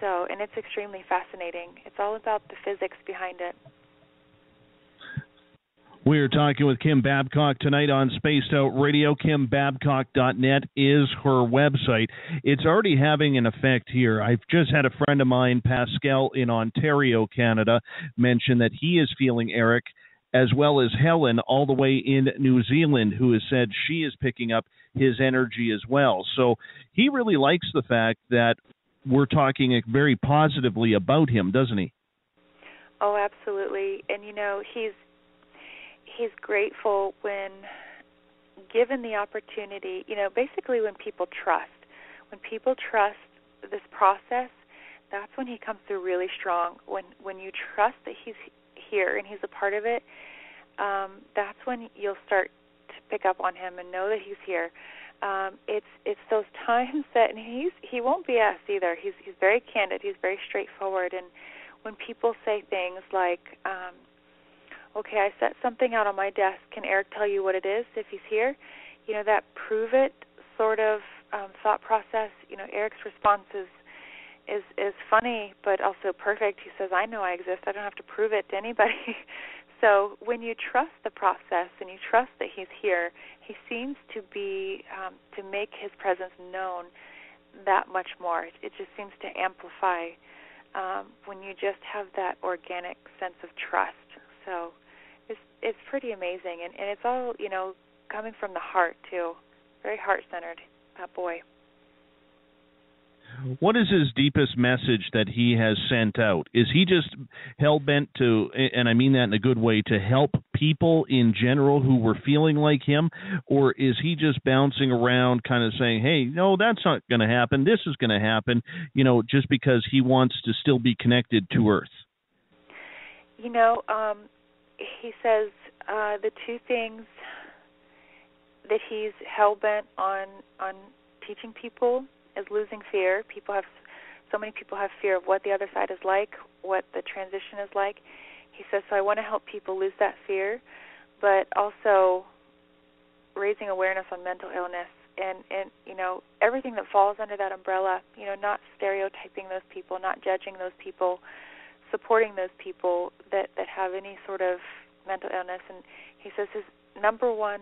So, and it's extremely fascinating. It's all about the physics behind it. We're talking with Kim Babcock tonight on Spaced Out Radio. Kim Babcock dot net is her website. It's already having an effect here. I've just had a friend of mine, Pascal, in Ontario, Canada, mention that he is feeling Eric, as well as Helen, all the way in New Zealand, who has said she is picking up his energy as well. So he really likes the fact that we're talking very positively about him, doesn't he? Oh, absolutely. And, you know, he's He's grateful when given the opportunity, you know, basically when people trust. When people trust this process, that's when he comes through really strong. When when you trust that he's here and he's a part of it, um, that's when you'll start to pick up on him and know that he's here. Um, it's it's those times that, and he's he won't be asked either. He's he's very candid. He's very straightforward. And when people say things like, Um, okay, I set something out on my desk. Can Eric tell you what it is if he's here? You know, that prove it sort of um, thought process. You know, Eric's response is, is is funny but also perfect. He says, I know I exist. I don't have to prove it to anybody. So when you trust the process and you trust that he's here, he seems to be, um, to make his presence known that much more. It, it just seems to amplify um, when you just have that organic sense of trust. So it's it's pretty amazing, and, and it's all, you know, coming from the heart, too. Very heart-centered, that boy. What is his deepest message that he has sent out? Is he just hell-bent to, and I mean that in a good way, to help people in general who were feeling like him, or is he just bouncing around kind of saying, hey, no, that's not going to happen, this is going to happen, you know, just because he wants to still be connected to Earth? You know, um, he says uh, the two things that he's hell-bent on on teaching people is losing fear. People have, so many people have fear of what the other side is like, what the transition is like. He says, so I want to help people lose that fear, but also raising awareness on mental illness and, and, you know, everything that falls under that umbrella, you know, not stereotyping those people, not judging those people, supporting those people that, that have any sort of mental illness. And he says his number one,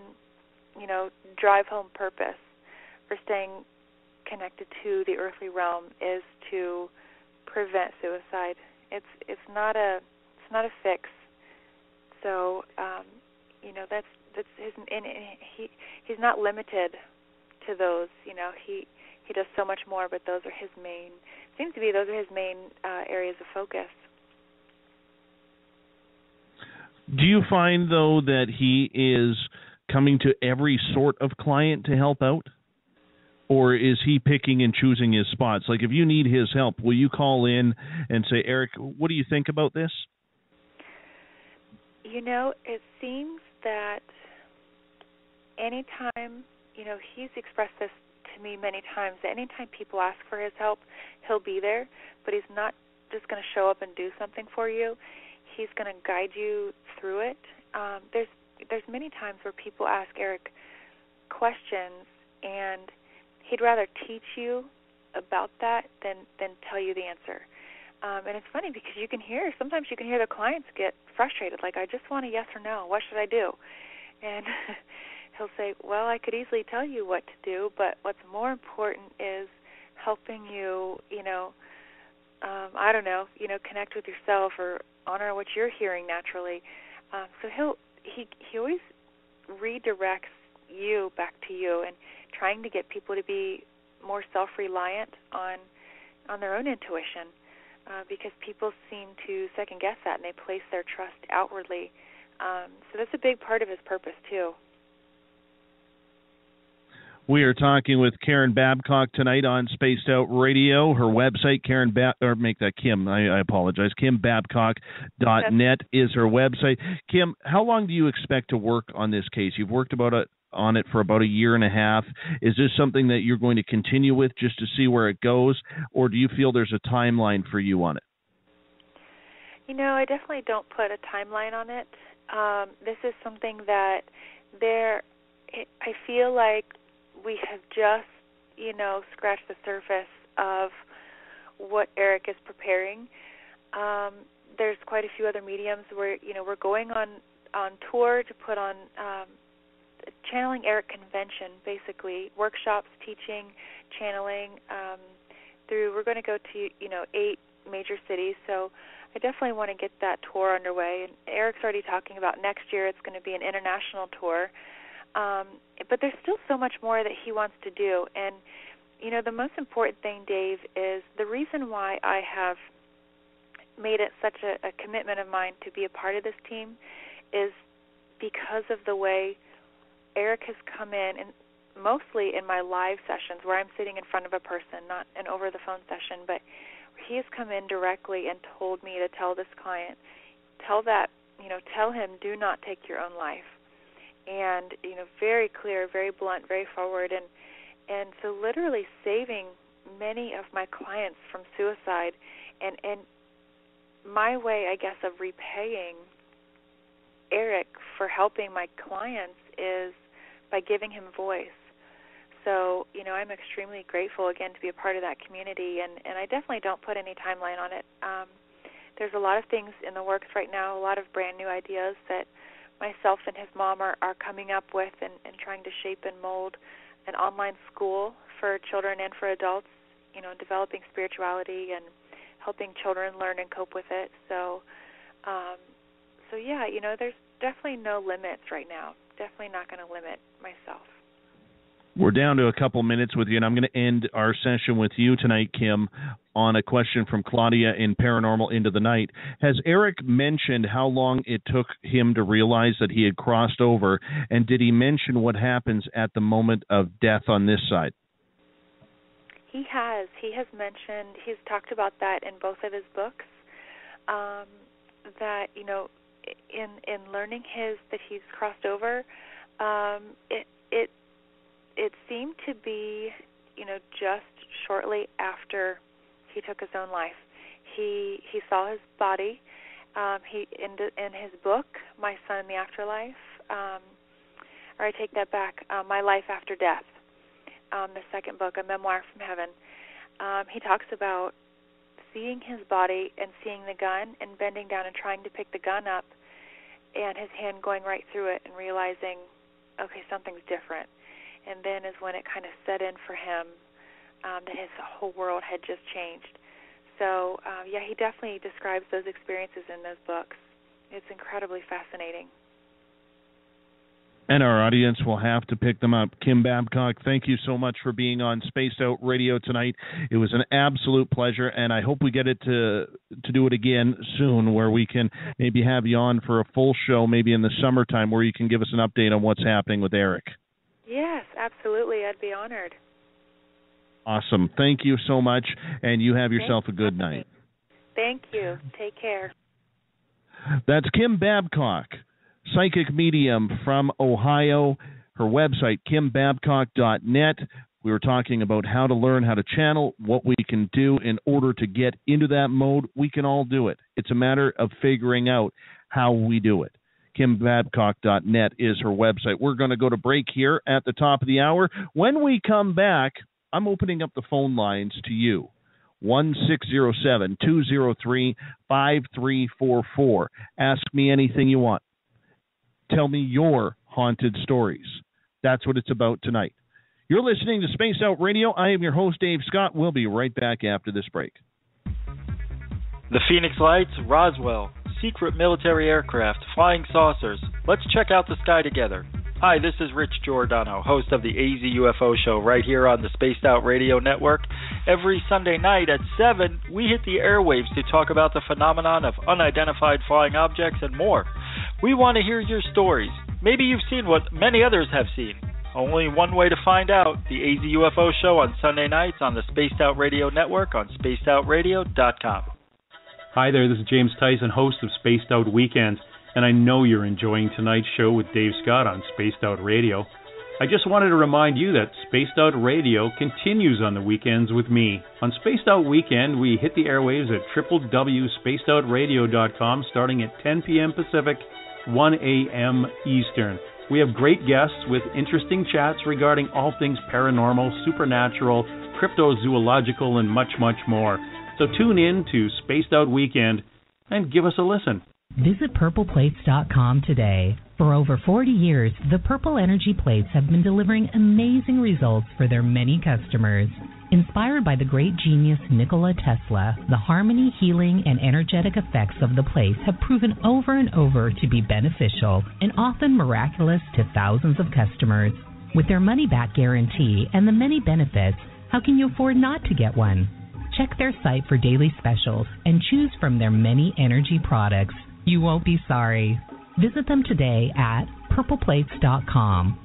you know, drive home purpose for staying connected to the earthly realm is to prevent suicide. It's it's not a it's not a fix. So um, you know that's that's his. And he he's not limited to those. You know he he does so much more, but those are his main. Seems to be those are his main uh, areas of focus. Do you find, though, that he is coming to every sort of client to help out? Or is he picking and choosing his spots? Like, if you need his help, will you call in and say, Eric, what do you think about this? You know, it seems that anytime, you know, he's expressed this to me many times, that anytime people ask for his help, he'll be there, but he's not just going to show up and do something for you. He's going to guide you through it. Um, there's there's many times where people ask Eric questions, and he'd rather teach you about that than, than tell you the answer. Um, and it's funny because you can hear, sometimes you can hear the clients get frustrated, like, I just want a yes or no, what should I do? And he'll say, well, I could easily tell you what to do, but what's more important is helping you, you know, um, I don't know, you know, connect with yourself or honor what you're hearing naturally. Um, so he'll, he he always redirects you back to you, and trying to get people to be more self-reliant on on their own intuition, uh, because people seem to second-guess that, and they place their trust outwardly. Um, so that's a big part of his purpose, too. We are talking with Karen Babcock tonight on Spaced Out Radio. Her website, Karen ba- or make that Kim. I, I apologize. Kim Babcock dot net is her website. Kim, how long do you expect to work on this case? You've worked about a, on it for about a year and a half. Is this something that you're going to continue with just to see where it goes, or do you feel there's a timeline for you on it? You know, I definitely don't put a timeline on it. Um, this is something that there, it, I feel like we have just you know, scratch the surface of what Eric is preparing. Um, there's quite a few other mediums where, you know, we're going on, on tour to put on um, Channeling Eric convention, basically, workshops, teaching, channeling. Um, through we're going to go to, you know, eight major cities, so I definitely want to get that tour underway. And Eric's already talking about next year it's going to be an international tour. Um, but there's still so much more that he wants to do. And, you know, the most important thing, Dave, is the reason why I have made it such a, a commitment of mine to be a part of this team is because of the way Eric has come in, and mostly in my live sessions where I'm sitting in front of a person, not an over-the-phone session, but he has come in directly and told me to tell this client, tell that, you know, tell him, do not take your own life. And, you know, very clear, very blunt, very forward. And, and so literally saving many of my clients from suicide. And, and my way, I guess, of repaying Eric for helping my clients is by giving him voice. So, you know, I'm extremely grateful, again, to be a part of that community, and, and I definitely don't put any timeline on it. Um, there's a lot of things in the works right now, a lot of brand new ideas that myself and his mom are, are coming up with and, and trying to shape and mold an online school for children and for adults, you know, developing spirituality and helping children learn and cope with it. So, um, so yeah, you know, there's definitely no limits right now. Definitely not going to limit myself. We're down to a couple minutes with you, and I'm going to end our session with you tonight, Kim, on a question from Claudia in Paranormal Into the Night. Has Eric mentioned how long it took him to realize that he had crossed over, and did he mention what happens at the moment of death on this side? He has. He has mentioned, he's talked about that in both of his books, um, that, you know, in in learning his, that he's crossed over, um, it it It seemed to be, you know, just shortly after he took his own life. He he saw his body. Um, he in, the, in his book, My Son in the Afterlife, um, or I take that back, uh, My Life After Death, um, the second book, A Memoir from Heaven. Um, he talks about seeing his body and seeing the gun and bending down and trying to pick the gun up and his hand going right through it and realizing, okay, something's different. And then is when it kind of set in for him um, that his whole world had just changed. So, uh, yeah, he definitely describes those experiences in those books. It's incredibly fascinating. And our audience will have to pick them up. Kim Babcock, thank you so much for being on Spaced Out Radio tonight. It was an absolute pleasure, and I hope we get it to to do it again soon, where we can maybe have you on for a full show, maybe in the summertime, where you can give us an update on what's happening with Eric. Yes, absolutely. I'd be honored. Awesome. Thank you so much, and you have yourself a good night. Thank you. Take care. That's Kim Babcock, psychic medium from Ohio. Her website, kim babcock dot net. We were talking about how to learn how to channel, what we can do in order to get into that mode. We can all do it. It's a matter of figuring out how we do it. kim babcock dot net is her website. We're going to go to break here at the top of the hour. When we come back, I'm opening up the phone lines to you. one six zero seven two zero three five three four four. Ask me anything you want. Tell me your haunted stories. That's what it's about tonight. You're listening to Spaced Out Radio. I am your host, Dave Scott. We'll be right back after this break. The Phoenix Lights, Roswell. Secret military aircraft, flying saucers. Let's check out the sky together. Hi, this is Rich Giordano, host of the A Z U F O Show right here on the Spaced Out Radio Network. Every Sunday night at seven, we hit the airwaves to talk about the phenomenon of unidentified flying objects and more. We want to hear your stories. Maybe you've seen what many others have seen. Only one way to find out, the A Z U F O Show on Sunday nights on the Spaced Out Radio Network on spaced out radio dot com. Hi there, this is James Tyson, host of Spaced Out Weekends, and I know you're enjoying tonight's show with Dave Scott on Spaced Out Radio. I just wanted to remind you that Spaced Out Radio continues on the weekends with me. On Spaced Out Weekend, we hit the airwaves at w w w dot spaced out radio dot com starting at ten p.m. Pacific, one a.m. Eastern. We have great guests with interesting chats regarding all things paranormal, supernatural, cryptozoological, and much, much more. So tune in to Spaced Out Weekend and give us a listen. Visit purple plates dot com today. For over forty years, the Purple Energy Plates have been delivering amazing results for their many customers. Inspired by the great genius Nikola Tesla, the harmony, healing, and energetic effects of the plates have proven over and over to be beneficial and often miraculous to thousands of customers. With their money-back guarantee and the many benefits, how can you afford not to get one? Check their site for daily specials and choose from their many energy products. You won't be sorry. Visit them today at purple plates dot com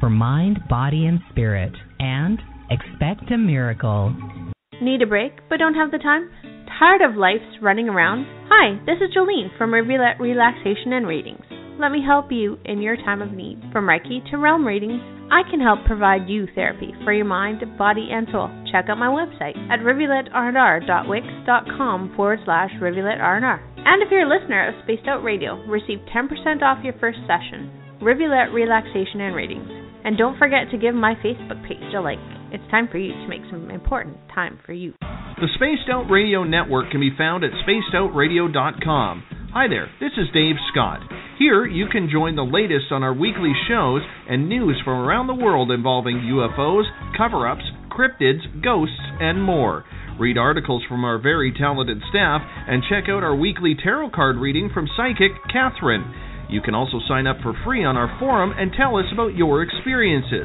for mind, body, and spirit, and expect a miracle. Need a break but don't have the time? Tired of life's running around? Hi, this is Jolene from Rivulet Relaxation and Readings. Let me help you in your time of need. From Reiki to Realm Readings, I can help provide you therapy for your mind, body, and soul. Check out my website at rivulet r n r dot wix dot com forward slash rivulet r n r. And if you're a listener of Spaced Out Radio, receive ten percent off your first session, Rivulet Relaxation and Readings. And don't forget to give my Facebook page a like. It's time for you to make some important time for you. The Spaced Out Radio Network can be found at spaced out radio dot com. Hi there, this is Dave Scott. Here you can join the latest on our weekly shows and news from around the world involving U F Os, cover-ups, cryptids, ghosts, and more. Read articles from our very talented staff and check out our weekly tarot card reading from psychic Catherine. You can also sign up for free on our forum and tell us about your experiences.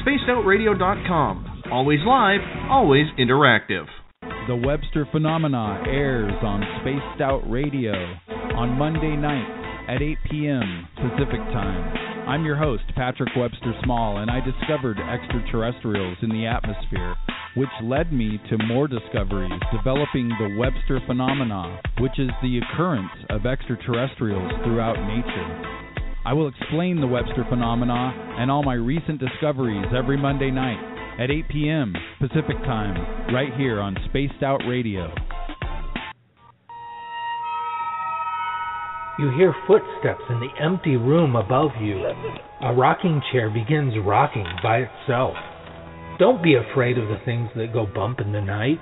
spaced out radio dot com. Always live, always interactive. The Webster Phenomena airs on Spaced Out Radio on Monday nights at eight p.m. Pacific Time. I'm your host, Patrick Webster Small, and I discovered extraterrestrials in the atmosphere, which led me to more discoveries developing the Webster phenomena, which is the occurrence of extraterrestrials throughout nature. I will explain the Webster phenomena and all my recent discoveries every Monday night at eight p.m. Pacific Time, right here on Spaced Out Radio. You hear footsteps in the empty room above you. A rocking chair begins rocking by itself. Don't be afraid of the things that go bump in the night.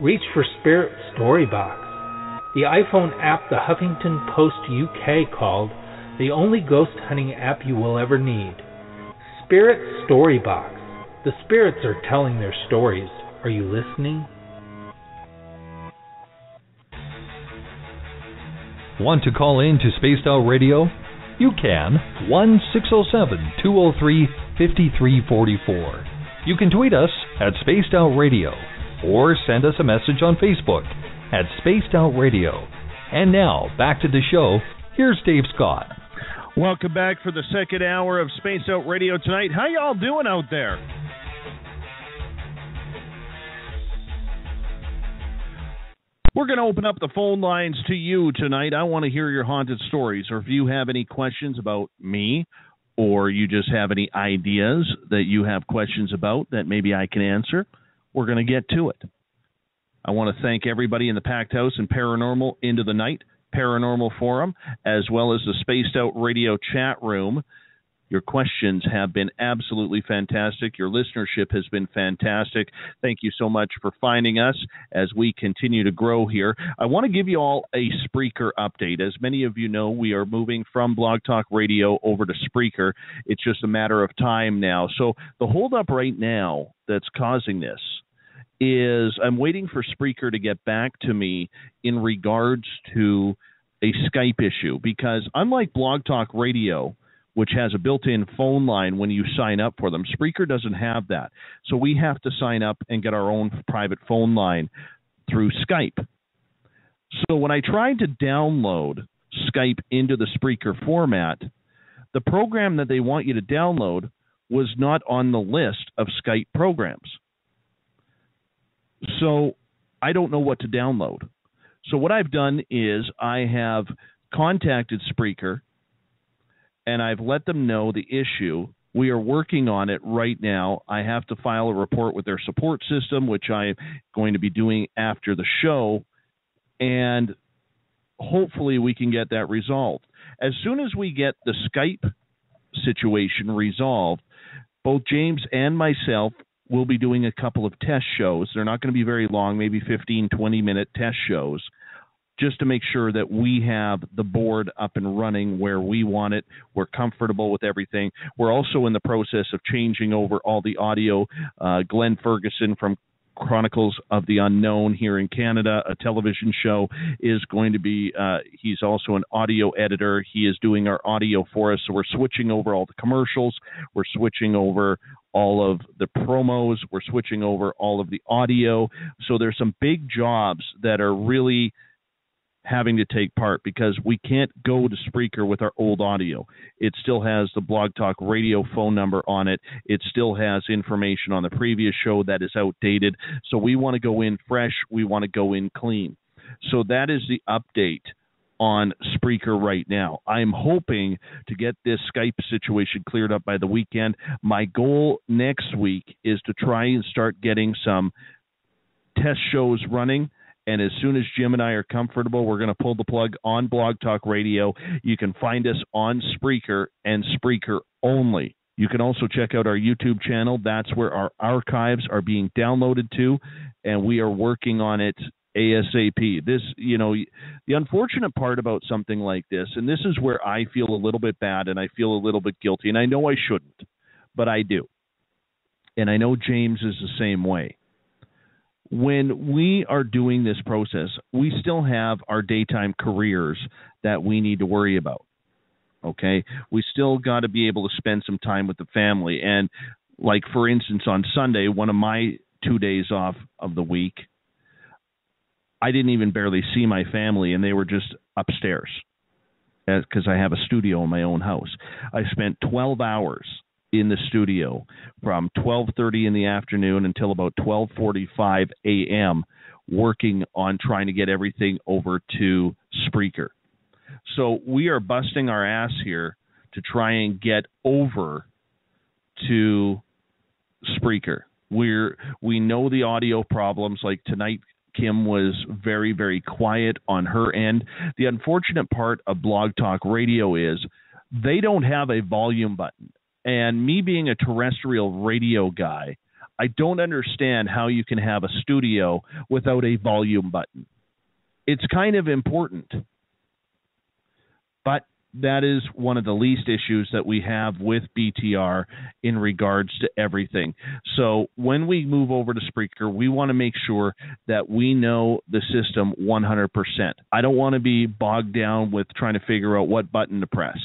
Reach for Spirit Story Box, the iPhone app the Huffington Post U K called the only ghost hunting app you will ever need. Spirit Story Box. The spirits are telling their stories. Are you listening? Want to call in to Spaced Out Radio? You can. one six zero seven two zero three five three four four. You can tweet us at Spaced Out Radio or send us a message on Facebook at Spaced Out Radio. And now, back to the show. Here's Dave Scott. Welcome back for the second hour of Spaced Out Radio tonight. How y'all doing out there? We're going to open up the phone lines to you tonight. I want to hear your haunted stories, or if you have any questions about me, or you just have any ideas that you have questions about that maybe I can answer, we're going to get to it. I want to thank everybody in the Packed House and Paranormal Into the Night, Paranormal Forum, as well as the Spaced Out Radio chat room. Your questions have been absolutely fantastic. Your listenership has been fantastic. Thank you so much for finding us as we continue to grow here. I want to give you all a Spreaker update. As many of you know, we are moving from Blog Talk Radio over to Spreaker. It's just a matter of time now. So the holdup right now that's causing this is I'm waiting for Spreaker to get back to me in regards to a Skype issue, because unlike Blog Talk Radio, which has a built-in phone line when you sign up for them, Spreaker doesn't have that. So we have to sign up and get our own private phone line through Skype. So when I tried to download Skype into the Spreaker format, the program that they want you to download was not on the list of Skype programs. So I don't know what to download. So what I've done is I have contacted Spreaker, and I've let them know the issue. We are working on it right now. I have to file a report with their support system, which I'm going to be doing after the show, and hopefully we can get that resolved. As soon as we get the Skype situation resolved. Both James and myself will be doing a couple of test shows. They're not going to be very long, maybe fifteen, twenty-minute test shows, just to make sure that we have the board up and running where we want it. We're comfortable with everything. We're also in the process of changing over all the audio. Uh, Glenn Ferguson from Chronicles of the Unknown here in Canada, a television show, is going to be, uh, he's also an audio editor. He is doing our audio for us. So we're switching over all the commercials. We're switching over all of the promos. We're switching over all of the audio. So there's some big jobs that are really having to take part, because we can't go to Spreaker with our old audio. It still has the Blog Talk Radio phone number on it. It still has information on the previous show that is outdated. So we want to go in fresh. We want to go in clean. So that is the update on Spreaker right now. I'm hoping to get this Skype situation cleared up by the weekend. My goal next week is to try and start getting some test shows running. And as soon as Jim and I are comfortable, we're going to pull the plug on Blog Talk Radio. You can find us on Spreaker and Spreaker only. You can also check out our YouTube channel. That's where our archives are being downloaded to, and we are working on it ASAP. This, you know, the unfortunate part about something like this, and this is where I feel a little bit bad and I feel a little bit guilty, and I know I shouldn't, but I do. And I know James is the same way. When we are doing this process, we still have our daytime careers that we need to worry about, okay? We still got to be able to spend some time with the family. And like, for instance, on Sunday, one of my two days off of the week, I didn't even barely see my family, and they were just upstairs because I have a studio in my own house. I spent twelve hours in the studio from twelve thirty in the afternoon until about twelve forty-five a.m. working on trying to get everything over to Spreaker. So we are busting our ass here to try and get over to Spreaker. We're, we know the audio problems. Like tonight, Kim was very, very quiet on her end. The unfortunate part of Blog Talk Radio is they don't have a volume button. And me being a terrestrial radio guy, I don't understand how you can have a studio without a volume button. It's kind of important. But that is one of the least issues that we have with B T R in regards to everything. So when we move over to Spreaker, we want to make sure that we know the system one hundred percent. I don't want to be bogged down with trying to figure out what button to press.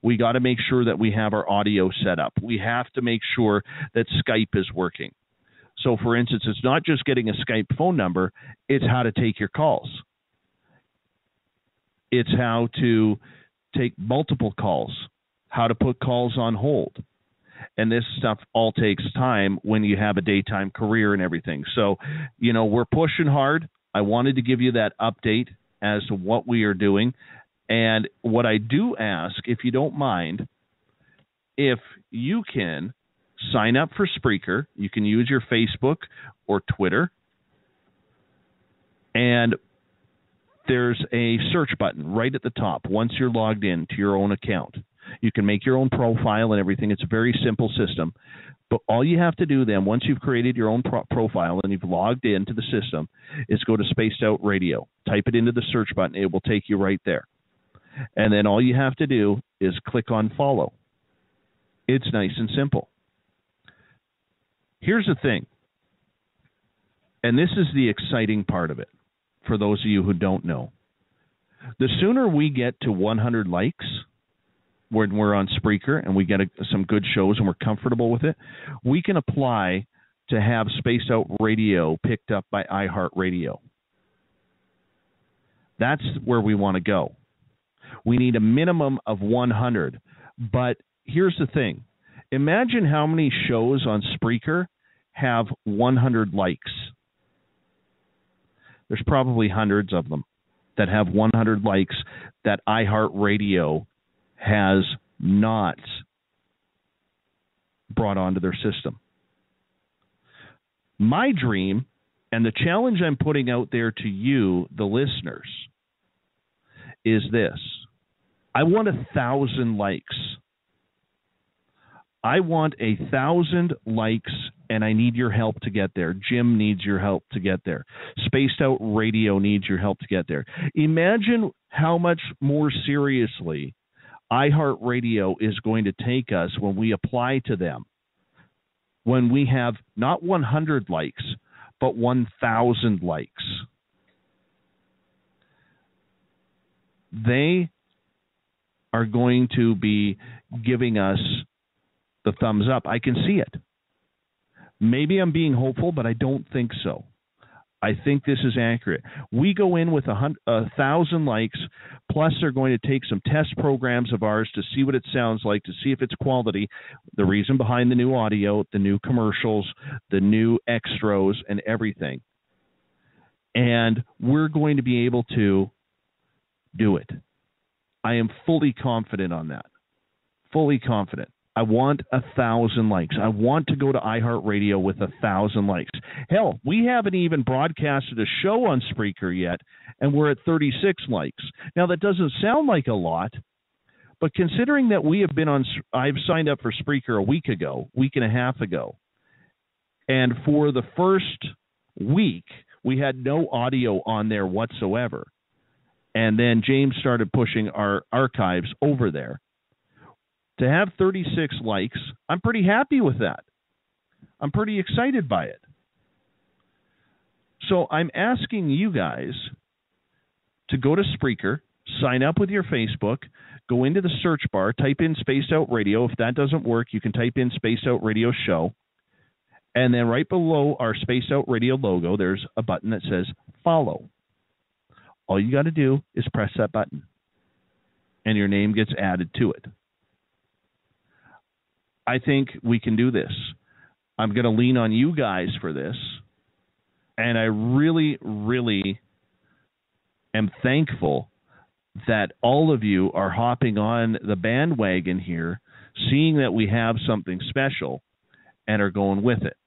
We got to make sure that we have our audio set up. We have to make sure that Skype is working. So, for instance, it's not just getting a Skype phone number. It's how to take your calls. It's how to take multiple calls, how to put calls on hold. And this stuff all takes time when you have a daytime career and everything. So, you know, we're pushing hard. I wanted to give you that update as to what we are doing. And what I do ask, if you don't mind, if you can sign up for Spreaker, you can use your Facebook or Twitter, and there's a search button right at the top once you're logged in to your own account. You can make your own profile and everything. It's a very simple system. But all you have to do then, once you've created your own pro- profile and you've logged into the system, is go to Spaced Out Radio. Type it into the search button. It will take you right there. And then all you have to do is click on follow. It's nice and simple. Here's the thing, and this is the exciting part of it for those of you who don't know. The sooner we get to one hundred likes when we're on Spreaker and we get a, some good shows and we're comfortable with it, we can apply to have Spaced Out Radio picked up by iHeartRadio. That's where we want to go. We need a minimum of one hundred. But here's the thing. Imagine how many shows on Spreaker have one hundred likes. There's probably hundreds of them that have one hundred likes that iHeartRadio has not brought onto their system. My dream and the challenge I'm putting out there to you, the listeners, is this. I want a thousand likes I want a thousand likes, and I need your help to get there. Jim needs your help to get there. Spaced Out Radio needs your help to get there. Imagine how much more seriously iHeartRadio is going to take us when we apply to them, when we have not one hundred likes, but one thousand likes. They are going to be giving us the thumbs up. I can see it. Maybe I'm being hopeful, but I don't think so. I think this is accurate. We go in with a, a thousand likes, plus they're going to take some test programs of ours to see what it sounds like, to see if it's quality, the reason behind the new audio, the new commercials, the new extras, and everything. And we're going to be able to do it. I am fully confident on that. Fully confident. I want a thousand likes. I want to go to iHeartRadio with a thousand likes. Hell, we haven't even broadcasted a show on Spreaker yet, and we're at thirty-six likes. Now, that doesn't sound like a lot, but considering that we have been on, I've signed up for Spreaker a week ago, week and a half ago, and for the first week, we had no audio on there whatsoever. And then James started pushing our archives over there. To have thirty-six likes, I'm pretty happy with that. I'm pretty excited by it. So I'm asking you guys to go to Spreaker, sign up with your Facebook, go into the search bar, type in Spaced Out Radio. If that doesn't work, you can type in Spaced Out Radio Show. And then right below our Spaced Out Radio logo, there's a button that says Follow. All you got to do is press that button, and your name gets added to it. I think we can do this. I'm going to lean on you guys for this. And I really, really am thankful that all of you are hopping on the bandwagon here, seeing that we have something special and are going with it.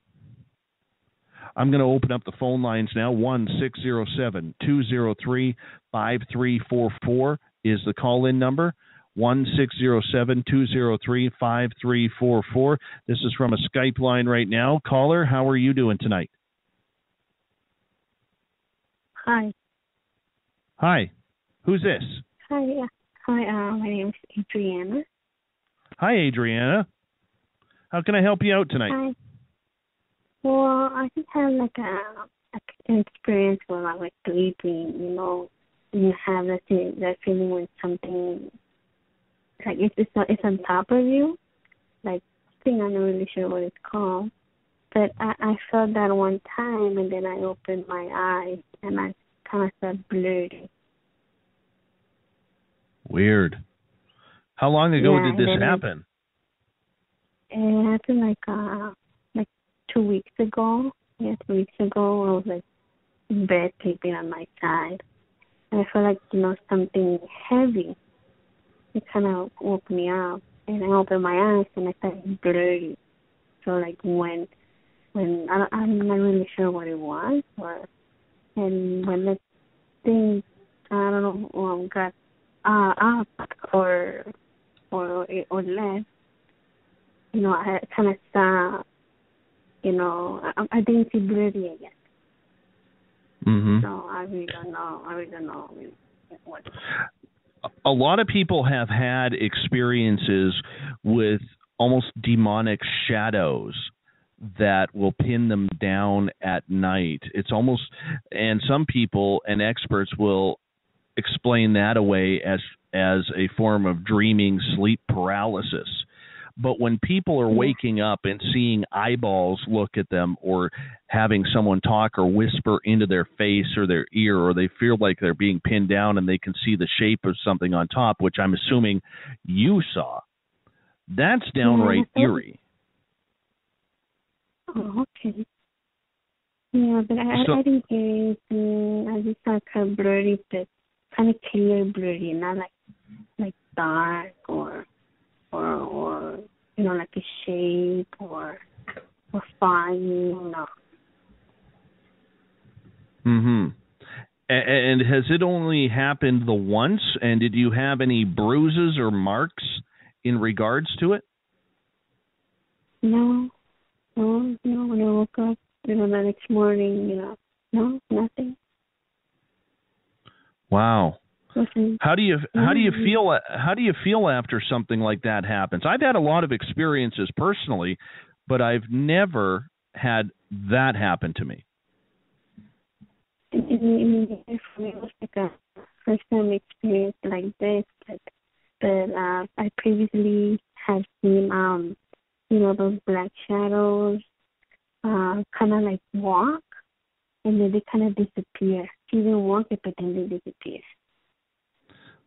I'm going to open up the phone lines now. one six zero seven two zero three five three four four is the call-in number. one six zero seven two zero three five three four four. This is from a Skype line right now. Caller, how are you doing tonight? Hi. Hi. Who's this? Hi. Uh, hi. Uh, my name's Adriana. Hi, Adriana. How can I help you out tonight? Hi. Well, I just had like a, like an experience where I was sleeping. You know, you have that thing, that feeling when something. Like it's it's, not, it's on top of you, like thing. I'm not really sure what it's called, but I, I felt that one time, and then I opened my eyes, and I kind of felt blurry. Weird. How long ago yeah, did this happen? It, it happened like uh like two weeks ago. Yeah, two weeks ago. I was like in bed sleeping on my side, and I felt like you know something heavy. It kind of woke me up, and I opened my eyes, and I felt blurry. So, like, when, when I, I'm not really sure what it was, or, and when the thing, I don't know, um, got uh, up or, or, or left, you know, I kind of saw, you know, I, I didn't see blurry again. Mm-hmm. So, I really don't know, I really don't know what a lot of people have had experiences with almost demonic shadows that will pin them down at night. It's almost, and some people and experts will explain that away as, as a form of dreaming sleep paralysis. But when people are waking up and seeing eyeballs look at them or having someone talk or whisper into their face or their ear, or they feel like they're being pinned down and they can see the shape of something on top, which I'm assuming you saw, that's downright yeah. eerie. Oh, okay. Yeah, but I, so, I didn't hear anything. I just saw kind of blurry, but kind of clear blurry, not like like dark or... Or, or, you know, like a shape or, or fine, you know. Mm-hmm. And, and has it only happened the once? And did you have any bruises or marks in regards to it? no, no, no. When I woke up, you know, the next morning, you know, no, nothing. Wow. Nothing. How do you how do you feel how do you feel after something like that happens? I've had a lot of experiences personally, but I've never had that happen to me. And, and, and for me, it was like a first time experience like this, but, but uh, I previously had seen, um, you know, those black shadows uh, kind of like walk, and then they kind of disappear. She didn't walk it, but then they disappear.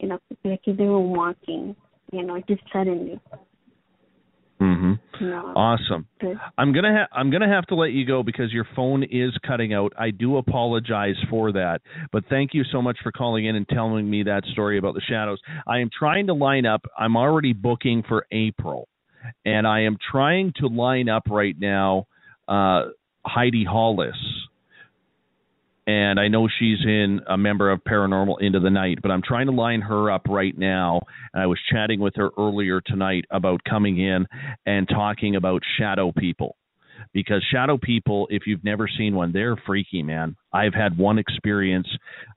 You know, like if they were walking, you know, just suddenly. Mm-hmm. No. Awesome. I'm gonna ha- I'm gonna have to let you go because your phone is cutting out. I do apologize for that, but thank you so much for calling in and telling me that story about the shadows. I am trying to line up. I'm already booking for April, and I am trying to line up right now. Uh, Heidi Hollis, and I know she's in a member of Paranormal Into the Night, but I'm trying to line her up right now. And I was chatting with her earlier tonight about coming in and talking about shadow people, because shadow people, if you've never seen one, they're freaky, man. I've had one experience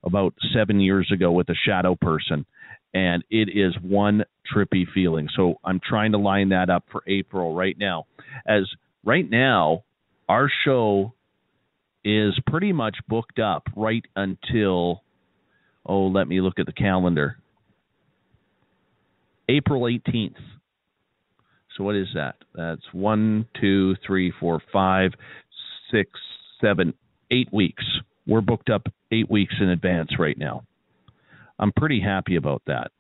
about seven years ago with a shadow person, and it is one trippy feeling. So I'm trying to line that up for April right now, as right now our show is pretty much booked up right until, oh, let me look at the calendar, April eighteenth. So what is that? That's one, two, three, four, five, six, seven, eight weeks. We're booked up eight weeks in advance right now. I'm pretty happy about that.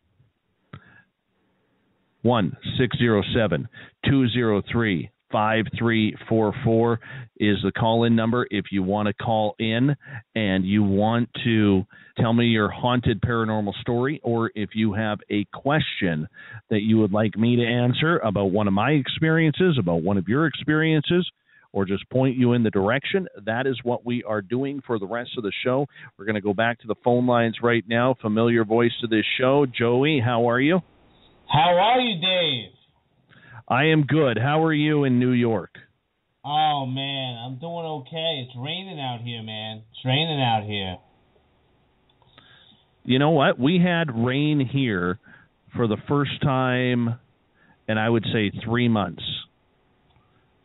one six zero seven two zero three five three four four is the call-in number if you want to call in and you want to tell me your haunted paranormal story, or if you have a question that you would like me to answer about one of my experiences, about one of your experiences, or just point you in the direction. That is what we are doing for the rest of the show. We're going to go back to the phone lines right now. Familiar voice to this show. Joey, how are you? How are you, Dave? I am good. How are you in New York? Oh, man, I'm doing okay. It's raining out here, man. It's raining out here. You know what? We had rain here for the first time in, I would say, three months.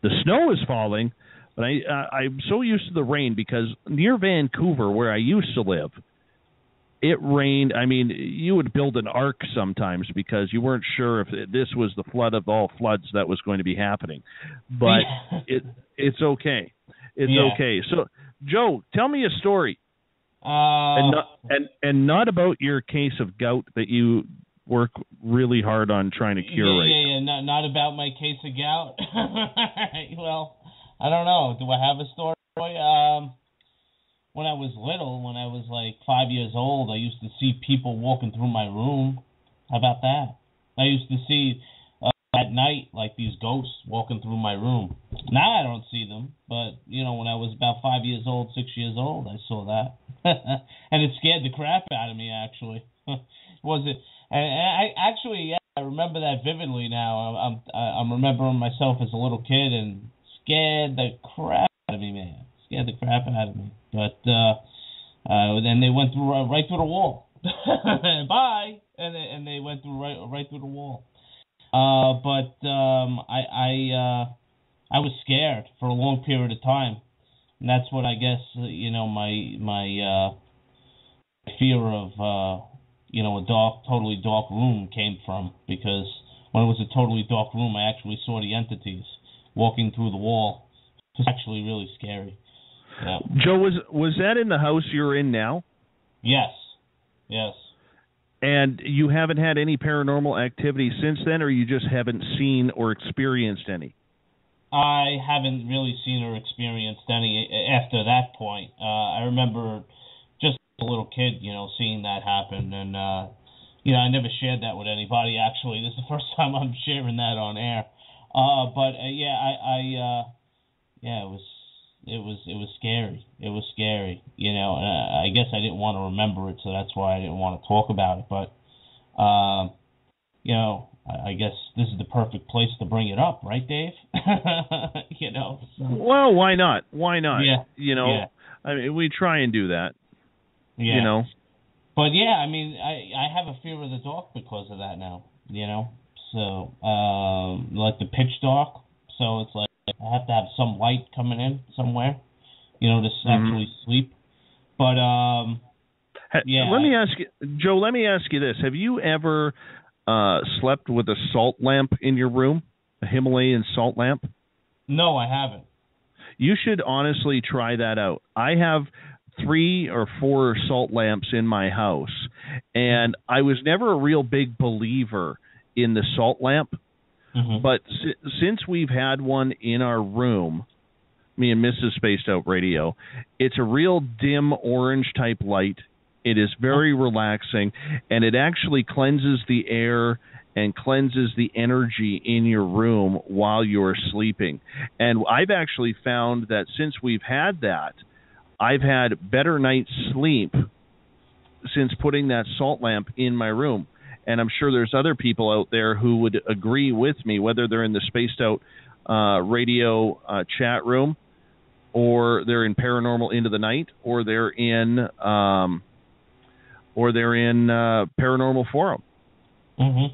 The snow is falling, but I, uh, I'm so used to the rain because near Vancouver, where I used to live, it rained. I mean, you would build an ark sometimes because you weren't sure if this was the flood of all floods that was going to be happening. But yeah. it it's okay. It's yeah. okay. So, Joe, tell me a story. Uh, and, not, and, and not about your case of gout that you work really hard on trying to cure yeah, right yeah, now. Yeah, not, not about my case of gout. Well, I don't know. Do I have a story? Um When I was little, when I was like five years old, I used to see people walking through my room. How about that? I used to see uh, at night like these ghosts walking through my room. Now I don't see them, but you know, when I was about five years old, six years old, I saw that, and it scared the crap out of me. Actually, was it? And I actually, yeah, I remember that vividly now. I'm I'm remembering myself as a little kid and scared the crap out of me, man. Scared the crap out of me. But uh, uh, then they went through uh, right through the wall. Bye, and they, and they went through right right through the wall. Uh, but um, I I uh, I was scared for a long period of time, and that's what I guess you know my my uh, fear of uh, you know a dark, totally dark room came from, because when it was a totally dark room, I actually saw the entities walking through the wall. It was actually really scary. Yeah. Joe, was was that in the house you're in now? Yes. Yes. And you haven't had any paranormal activity since then, or you just haven't seen or experienced any? I haven't really seen or experienced any after that point. Uh, I remember just as a little kid, you know, seeing that happen. And, uh, you know, I never shared that with anybody, actually. This is the first time I'm sharing that on air. Uh, but, uh, yeah, I, I uh, yeah, it was... It was it was scary. It was scary, you know. And I, I guess I didn't want to remember it, so that's why I didn't want to talk about it. But, uh, you know, I guess this is the perfect place to bring it up, right, Dave? You know. So. Well, why not? Why not? Yeah. You know, yeah. I mean, we try and do that. Yeah. You know. But yeah, I mean, I, I have a fear of the dark because of that now. You know, so um, like the pitch dark. So it's like I have to have some light coming in somewhere, you know, to mm-hmm. actually sleep. But um, yeah. Let me ask you, Joe. Let me ask you this: have you ever Uh, slept with a salt lamp in your room, a Himalayan salt lamp? No, I haven't. You should honestly try that out. I have three or four salt lamps in my house, and I was never a real big believer in the salt lamp, mm-hmm. but s- since we've had one in our room, me and Missus Spaced Out Radio, it's a real dim orange type light. It is very relaxing, and it actually cleanses the air and cleanses the energy in your room while you're sleeping. And I've actually found that since we've had that, I've had better night's sleep since putting that salt lamp in my room. And I'm sure there's other people out there who would agree with me, whether they're in the Spaced Out uh, radio uh, chat room, or they're in Paranormal Into the Night, or they're in... Um, or they're in uh, Paranormal Forum. Mm-hmm.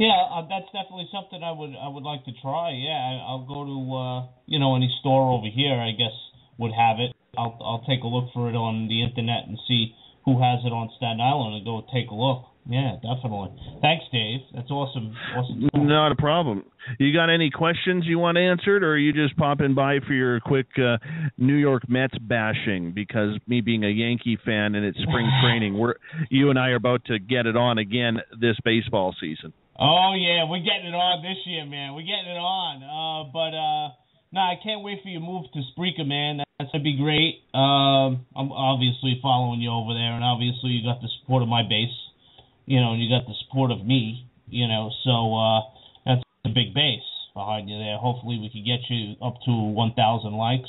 Yeah, uh, that's definitely something I would I would like to try. Yeah, I, I'll go to uh, you know, any store over here, I guess, would have it. I'll I'll take a look for it on the internet and see who has it on Staten Island and go take a look. Yeah, definitely. Thanks, Dave. That's awesome. awesome. Not a problem. You got any questions you want answered, or are you just popping by for your quick uh, New York Mets bashing? Because me being a Yankee fan and it's spring training, we're you and I are about to get it on again this baseball season. Oh, yeah. We're getting it on this year, man. We're getting it on. Uh, but, uh, no, nah, I can't wait for your move to Spreaker, man. That's going to be great. Um, I'm obviously following you over there, and obviously you got the support of my base. You know, and you got the support of me, you know, so uh, that's a big base behind you there. Hopefully we can get you up to one thousand likes,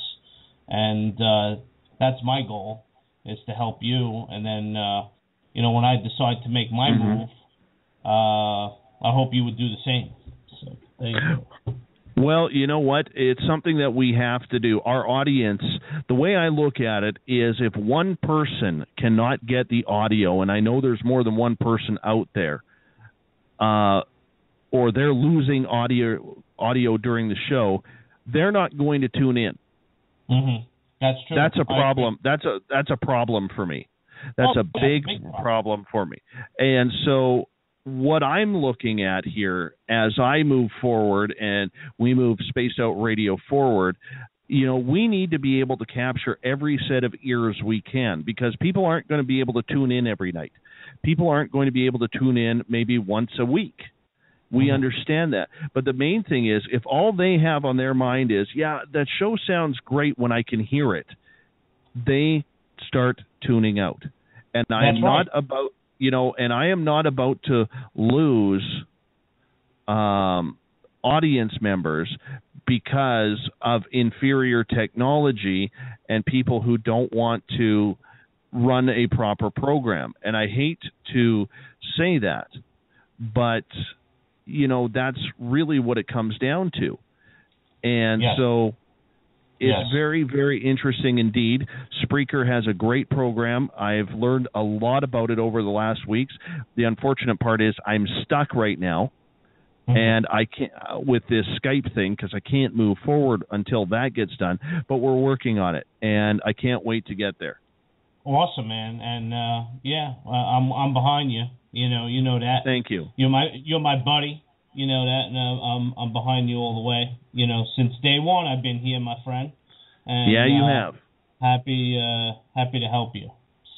and uh, that's my goal, is to help you. And then, uh, you know, when I decide to make my mm-hmm. move, uh, I hope you would do the same. So there you go. Well, you know what? It's something that we have to do. Our audience, the way I look at it is if one person cannot get the audio, and I know there's more than one person out there, uh, or they're losing audio audio during the show, they're not going to tune in. Mm-hmm. That's true. That's a problem. That's a that's a problem for me. That's oh, a big, that's a big problem. problem for me. And so what I'm looking at here as I move forward and we move Spaced Out Radio forward, you know, we need to be able to capture every set of ears we can, because people aren't going to be able to tune in every night. People aren't going to be able to tune in maybe once a week. We mm-hmm. understand that. But the main thing is, if all they have on their mind is, yeah, that show sounds great when I can hear it, they start tuning out. And That's I'm right. not about... You know, and I am not about to lose um, audience members because of inferior technology and people who don't want to run a proper program. And I hate to say that, but, you know, that's really what it comes down to. And yeah. so... It's yes. very, very interesting indeed. Spreaker has a great program. I've learned a lot about it over the last weeks. The unfortunate part is I'm stuck right now, mm-hmm. and I can't with this Skype thing because I can't move forward until that gets done. But we're working on it, and I can't wait to get there. Awesome, man, and uh, yeah, I'm I'm behind you. You know, you know that. Thank you. You're my you're my buddy. You know that, and I'm I'm behind you all the way. You know, since day one, I've been here, my friend. And, yeah, you uh, have. Happy, uh, happy to help you.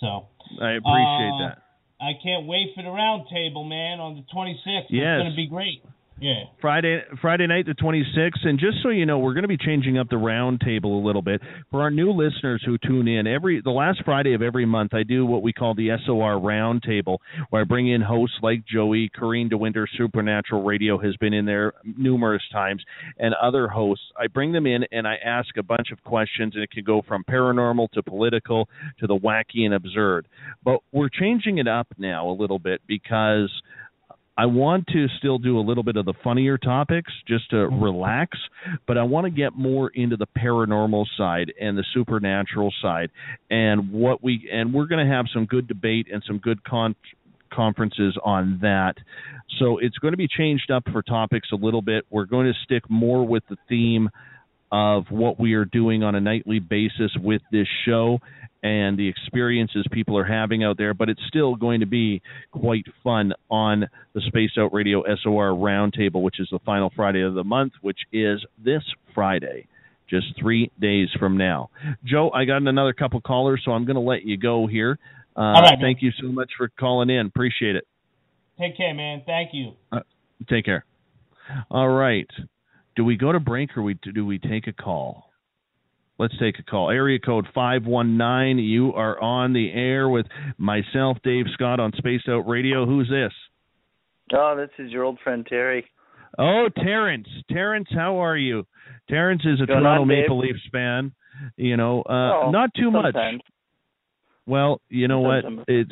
So I appreciate uh, that. I can't wait for the roundtable, man, on the twenty-sixth. Yes. It's going to be great. Yeah. Friday, Friday night the twenty-sixth, and just so you know, we're going to be changing up the roundtable a little bit for our new listeners who tune in every the last Friday of every month. I do what we call the S O R roundtable, where I bring in hosts like Joey, Corrine DeWinter, Supernatural Radio has been in there numerous times, and other hosts. I bring them in and I ask a bunch of questions, and it can go from paranormal to political to the wacky and absurd. But we're changing it up now a little bit because I want to still do a little bit of the funnier topics just to relax, but I want to get more into the paranormal side and the supernatural side, and what we and we're going to have some good debate and some good con- conferences on that. So it's going to be changed up for topics a little bit. We're going to stick more with the theme of what we are doing on a nightly basis with this show and the experiences people are having out there, but it's still going to be quite fun on the Spaced Out Radio S O R Roundtable, which is the final Friday of the month, which is this Friday, just three days from now. Joe, I got another couple callers, so I'm going to let you go here. Uh, All right, thank man. you so much for calling in. Appreciate it. Take care, man. Thank you. Uh, take care. All right. Do we go to break or we, do we take a call? Let's take a call. Area code five one nine, you are on the air with myself, Dave Scott, on Spaced Out Radio. Who's this? Oh, this is your old friend, Terry. Oh, Terrence. Terrence, how are you? Terrence is a Going Toronto on, Maple Leafs fan. You know, uh, oh, not too sometimes. much. Well, you know sometimes. what? It's,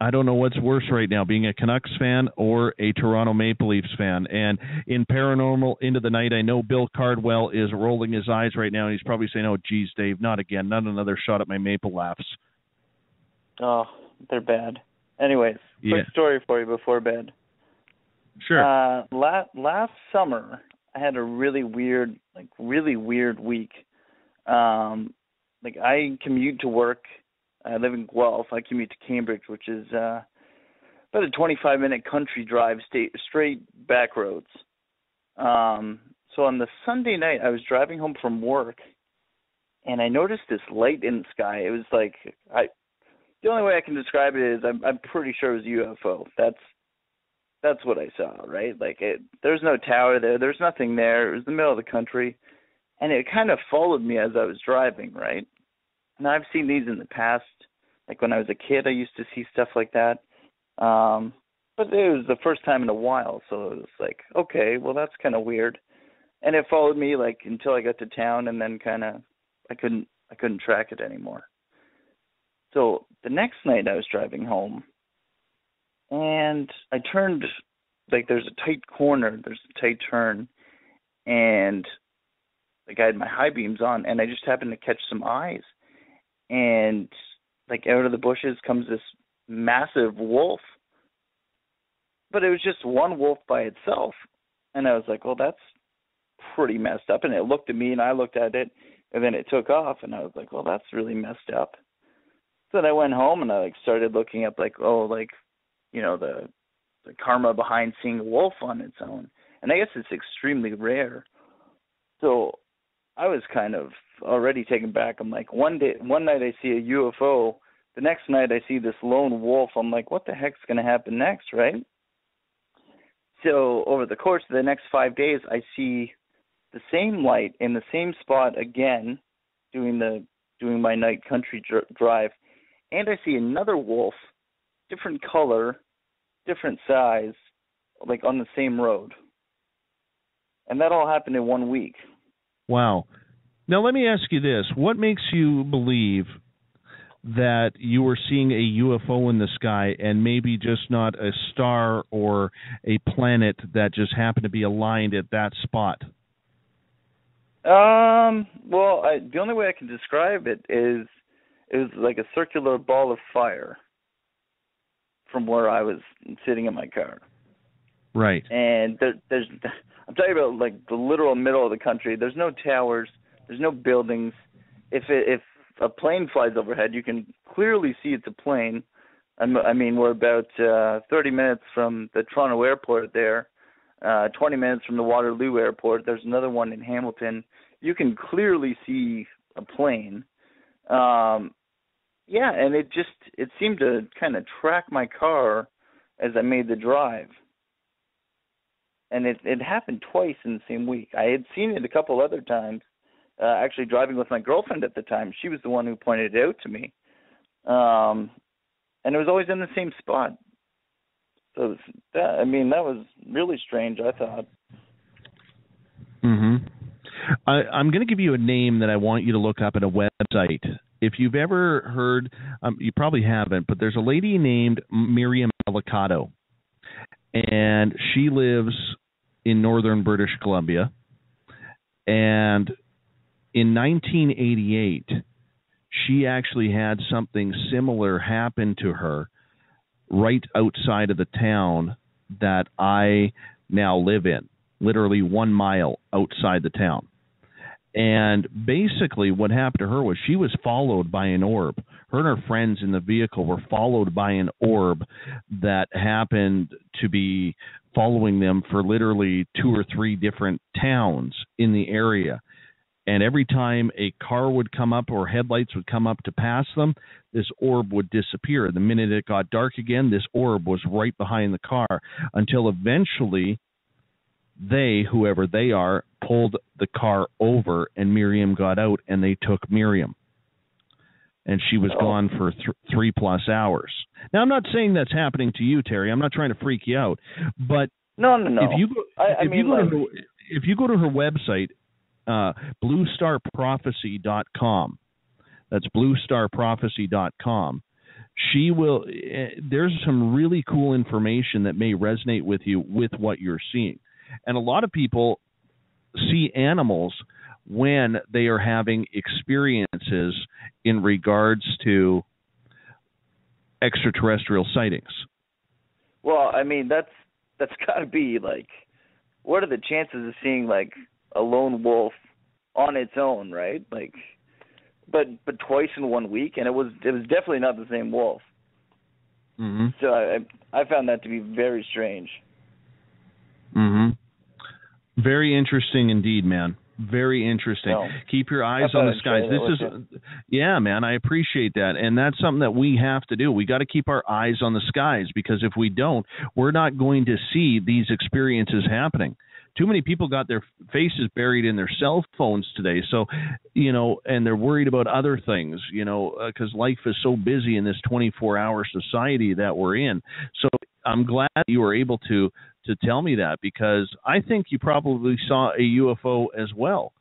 I don't know what's worse right now, being a Canucks fan or a Toronto Maple Leafs fan. And in Paranormal Into the Night, I know Bill Cardwell is rolling his eyes right now, and he's probably saying, oh, geez, Dave, not again, not another shot at my Maple Leafs. Oh, they're bad. Anyways, yeah. Quick story for you before bed. Sure. Uh, la- last summer, I had a really weird, like really weird week. Um, like I commute to work. I live in Guelph. I commute to Cambridge, which is uh, about a twenty-five minute country drive state, straight back roads. Um, so on the Sunday night, I was driving home from work, and I noticed this light in the sky. It was like I. The only way I can describe it is I'm, I'm pretty sure it was a U F O. That's that's what I saw, right? Like it, there's no tower there. There's nothing there. It was the middle of the country, and it kind of followed me as I was driving, right? And I've seen these in the past, like when I was a kid, I used to see stuff like that. Um, but it was the first time in a while, so it was like, okay, well, that's kind of weird. And it followed me like until I got to town, and then kind of I couldn't I couldn't track it anymore. So the next night I was driving home, and I turned, like there's a tight corner, there's a tight turn, and like I had my high beams on, and I just happened to catch some eyes. And, like, out of the bushes comes this massive wolf. But it was just one wolf by itself. And I was like, well, that's pretty messed up. And it looked at me, and I looked at it, and then it took off. And I was like, well, that's really messed up. So then I went home, and I, like, started looking up, like, oh, like, you know, the, the karma behind seeing a wolf on its own. And I guess it's extremely rare. So I was kind of already taken back. I'm like, one day, one night I see a U F O. The next night I see this lone wolf. I'm like, what the heck's going to happen next, right? So over the course of the next five days, I see the same light in the same spot again, doing the doing my night country dr- drive, and I see another wolf, different color, different size, like on the same road, and that all happened in one week. Wow. Now, let me ask you this. What makes you believe that you were seeing a U F O in the sky and maybe just not a star or a planet that just happened to be aligned at that spot? Um. Well, I, the only way I can describe it is it was like a circular ball of fire from where I was sitting in my car. Right. And there, there's... I'm talking about like the literal middle of the country. There's no towers. There's no buildings. If it, if a plane flies overhead, you can clearly see it's a plane. I'm, I mean, we're about uh, thirty minutes from the Toronto airport there, uh, twenty minutes from the Waterloo airport. There's another one in Hamilton. You can clearly see a plane. Um, yeah, and it just it seemed to kind of track my car as I made the drive. And it, it happened twice in the same week. I had seen it a couple other times, uh, actually driving with my girlfriend at the time. She was the one who pointed it out to me. Um, and it was always in the same spot. So, it was, that, I mean, that was really strange, I thought. Mm-hmm. I, I'm going to give you a name that I want you to look up at a website. If you've ever heard, um, you probably haven't, but there's a lady named Miriam Alicado. and she lives in northern British Columbia. And in nineteen eighty-eight, she actually had something similar happen to her right outside of the town that I now live in, literally one mile outside the town. And basically what happened to her was she was followed by an orb. Her and her friends in the vehicle were followed by an orb that happened to be following them for literally two or three different towns in the area. And every time a car would come up or headlights would come up to pass them, this orb would disappear. The minute it got dark again, this orb was right behind the car until eventually they, whoever they are, pulled the car over and Miriam got out and they took Miriam. And she was gone for th- three plus hours. Now, I'm not saying that's happening to you, Terry. I'm not trying to freak you out. But no, no, no. If you go, I, I if, mean, you go like... to her, if you go to her website, Uh, Blue Star Prophecy dot com. That's Blue Star Prophecy dot com. She will. Uh, there's some really cool information that may resonate with you with what you're seeing. And a lot of people see animals when they are having experiences in regards to extraterrestrial sightings. Well, I mean, that's that's got to be like, what are the chances of seeing like a lone wolf on its own, right? Like, but but twice in one week, and it was it was definitely not the same wolf. Mm-hmm. So I I found that to be very strange. Mm-hmm. Very interesting indeed, man. Very interesting. No. Keep your eyes on the skies. This is, yeah, man, I appreciate that. And that's something that we have to do. We got to keep our eyes on the skies, because if we don't, we're not going to see these experiences happening. Too many people got their faces buried in their cell phones today. So, you know, and they're worried about other things, you know, because uh, life is so busy in this twenty-four hour society that we're in. So I'm glad you were able to to tell me that, because I think you probably saw a U F O as well.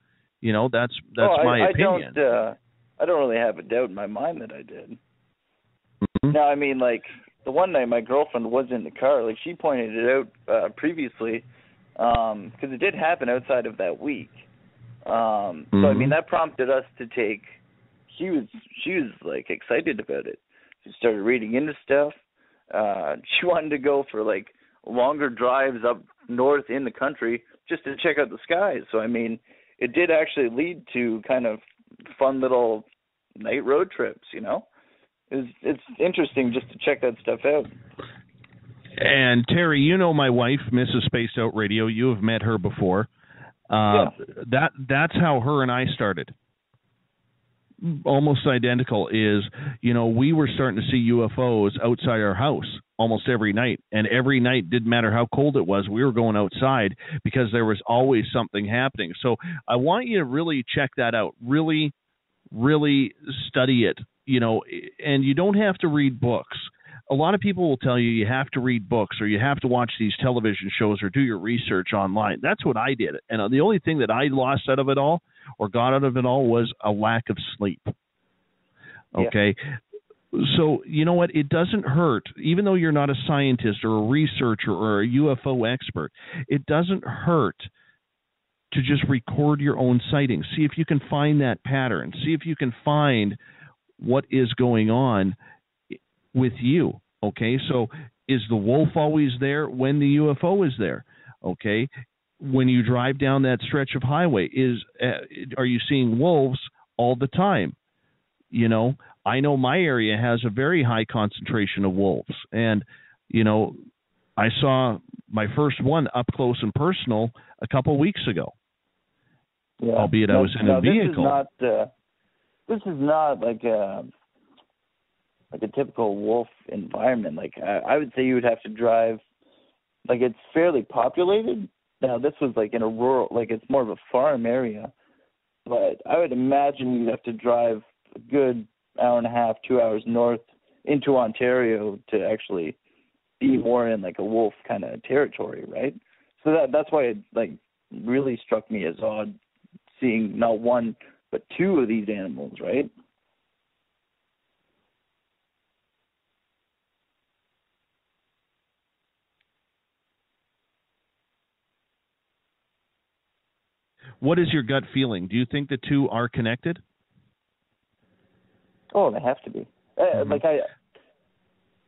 You know, that's that's oh, my I, I opinion. Don't, uh, I don't really have a doubt in my mind that I did. Mm-hmm. No, I mean, like, the one night my girlfriend was in the car. Like, she pointed it out uh, previously. Because um, it did happen outside of that week, um, mm-hmm. so I mean that prompted us to take. She was she was like excited about it. She started reading into stuff. Uh, she wanted to go for like longer drives up north in the country just to check out the skies. So I mean, it did actually lead to kind of fun little night road trips. You know, it was, it's interesting just to check that stuff out. And, Terry, you know my wife, Missus Spaced Out Radio. You have met her before. Uh, yeah. That That's how her and I started. Almost identical is, you know, we were starting to see U F Os outside our house almost every night. And every night, didn't matter how cold it was, we were going outside because there was always something happening. So I want you to really check that out. Really, really study it, you know, and you don't have to read books. A lot of people will tell you you have to read books or you have to watch these television shows or do your research online. That's what I did. And the only thing that I lost out of it all or got out of it all was a lack of sleep. Okay. Yeah. So, you know what? It doesn't hurt. Even though you're not a scientist or a researcher or a U F O expert, it doesn't hurt to just record your own sightings. See if you can find that pattern. See if you can find what is going on with you. Okay, so is the wolf always there when the U F O is there? Okay, when you drive down that stretch of highway, is uh, are you seeing wolves all the time? You know, I know my area has a very high concentration of wolves, and you know, I saw my first one up close and personal a couple weeks ago. Yeah. Albeit no, I was in no, a vehicle. This is not. Uh, this is not like a. Like a typical wolf environment. Like I, I would say you would have to drive, like it's fairly populated. Now this was like in a rural, like it's more of a farm area, but I would imagine you'd have to drive a good hour and a half, two hours north into Ontario to actually be more in like a wolf kind of territory, right? So that that's why it like really struck me as odd seeing not one, but two of these animals, right? What is your gut feeling? Do you think the two are connected? Oh, they have to be. Uh, mm-hmm. Like I,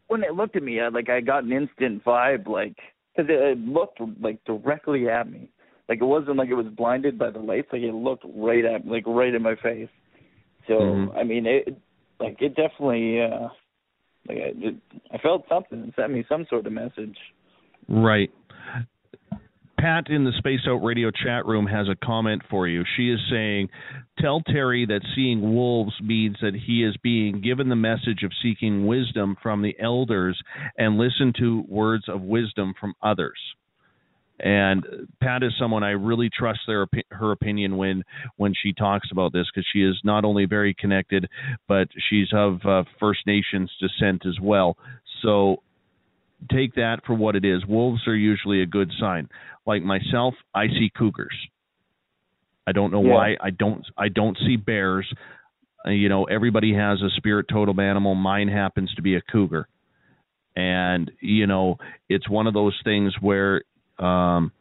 when they looked at me, I, like I got an instant vibe, like because it, it looked like directly at me. Like it wasn't like it was blinded by the lights. Like it looked right at, like right in my face. So mm-hmm. I mean, it like it definitely, uh, like I, it, I felt something. It sent me some sort of message. Right. Pat in the Space Out Radio chat room has a comment for you. She is saying, tell Terry that seeing wolves means that he is being given the message of seeking wisdom from the elders and listen to words of wisdom from others. And Pat is someone I really trust their her opinion when when she talks about this, because she is not only very connected, but she's of uh, First Nations descent as well. So take that for what it is. Wolves are usually a good sign. Like myself, I see cougars. I don't know yeah. why. I don't I don't see bears. Uh, you know, everybody has a spirit totem animal. Mine happens to be a cougar. And, you know, it's one of those things where, um,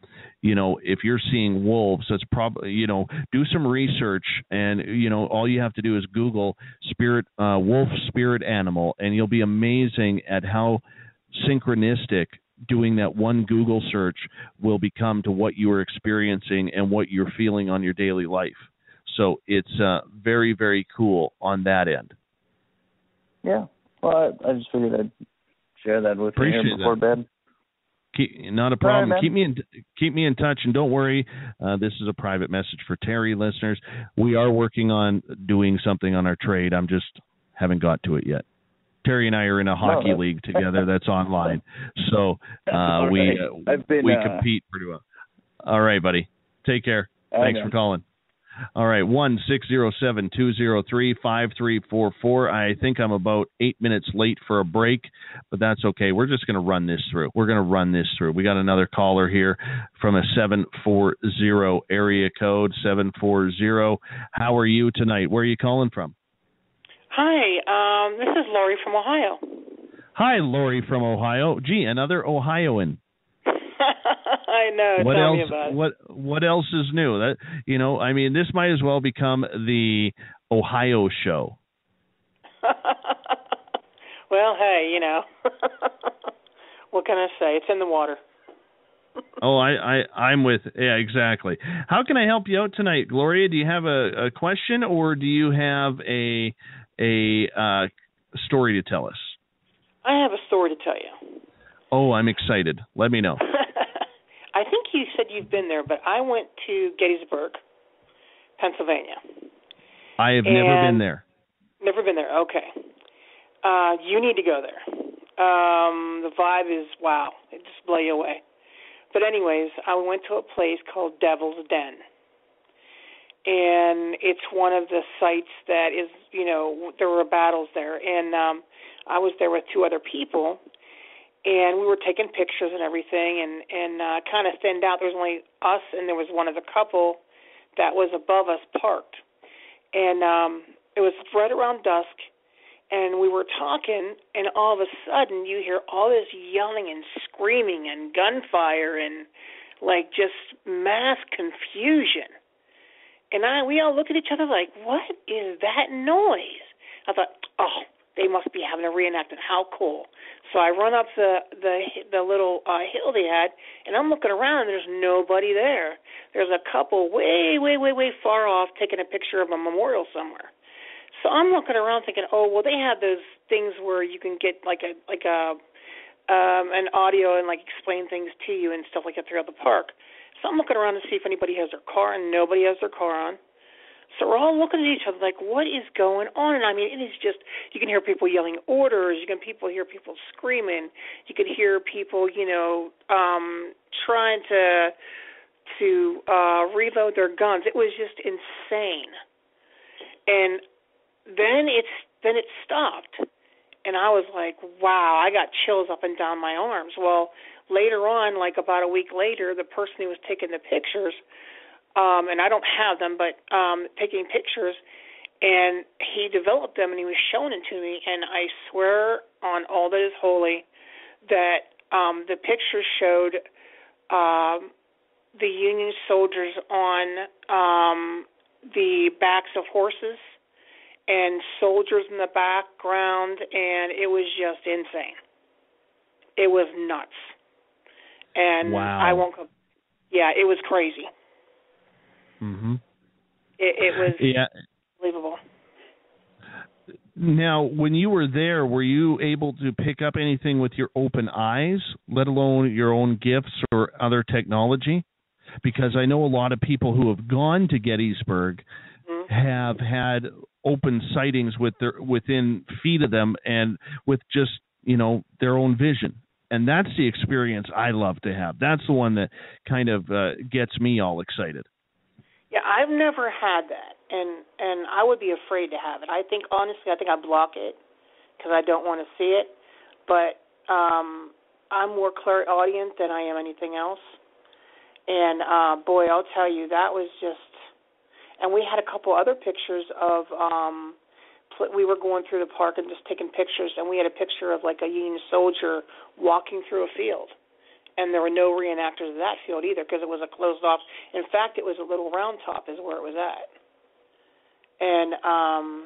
you know, if you're seeing wolves, that's probably, you know, do some research. And, you know, all you have to do is Google spirit uh, wolf spirit animal, and you'll be amazing at how synchronistic doing that one Google search will become to what you are experiencing and what you're feeling on your daily life. So it's uh, very, very cool on that end. Yeah. Well, I, I just figured I'd share that with Appreciate you before that. Bed. Keep, not a problem. Right, keep me in keep me in touch, and don't worry. Uh, this is a private message for Terry listeners. We are working on doing something on our trade. I'm just haven't got to it yet. Terry and I are in a hockey no, league together that's online. So uh, we uh, I've been, we uh, compete pretty well. All right, buddy. Take care. I Thanks know. for calling. All right, one six zero seven two zero three five three four four. I think I'm about eight minutes late for a break, but that's okay. We're just going to run this through. We're going to run this through. We got another caller here from a seven four zero area code, seven four zero. How are you tonight? Where are you calling from? Hi, um, this is Lori from Ohio. Hi, Lori from Ohio. Gee, another Ohioan. I know. What Tell else? Me about it. What What else is new? That you know, I mean, this might as well become the Ohio show. Well, hey, you know, what can I say? It's in the water. oh, I, I, I'm with, yeah, exactly. How can I help you out tonight, Gloria? Do you have a, a question, or do you have a a uh, story to tell us? I have a story to tell you. Oh, I'm excited. Let me know. I think you said you've been there, but I went to Gettysburg, Pennsylvania. I have never been there. Never been there. Okay. Uh, you need to go there. Um, the vibe is, wow, it just blows you away. But anyways, I went to a place called Devil's Den. And it's one of the sites that is, you know, there were battles there. And um, I was there with two other people, and we were taking pictures and everything, and, and uh, kind of thinned out. There was only us, and there was one other couple that was above us parked. And um, it was right around dusk, and we were talking, and all of a sudden you hear all this yelling and screaming and gunfire and, like, just mass confusion. And I, we all look at each other like, what is that noise? I thought, oh, they must be having a reenactment. How cool. So I run up the the, the little uh, hill they had, and I'm looking around, and there's nobody there. There's a couple way, way, way, way far off taking a picture of a memorial somewhere. So I'm looking around thinking, oh, well, they have those things where you can get like a like a um, an audio and like explain things to you and stuff like that throughout the park. So I'm looking around to see if anybody has their car, and nobody has their car on. So we're all looking at each other like, what is going on? And I mean, it is just, you can hear people yelling orders. You can people hear people screaming. You can hear people, you know, um, trying to to uh, reload their guns. It was just insane. And then it's then it stopped. And I was like, wow, I got chills up and down my arms. Well, later on, like about a week later, the person who was taking the pictures, um, and I don't have them, but um, taking pictures, and he developed them, and he was showing them to me, and I swear on all that is holy that um, the pictures showed um, the Union soldiers on um, the backs of horses and soldiers in the background, and it was just insane. It was nuts. And wow. I won't complain. Yeah, it was crazy. Mm-hmm. It, it was yeah. unbelievable. Now, when you were there, were you able to pick up anything with your open eyes, let alone your own gifts or other technology? Because I know a lot of people who have gone to Gettysburg mm-hmm. have had open sightings with their, within feet of them and with just, you know, their own vision. And that's the experience I love to have. That's the one that kind of uh, gets me all excited. Yeah, I've never had that. And and I would be afraid to have it. I think, honestly, I think I block it because I don't want to see it. But um, I'm more clairaudient than I am anything else. And, uh, boy, I'll tell you, that was just – and we had a couple other pictures of um, – we were going through the park and just taking pictures, and we had a picture of, like, a Union soldier walking through a field. And there were no reenactors of that field either because it was a closed-off – in fact, it was a little round top is where it was at. And um,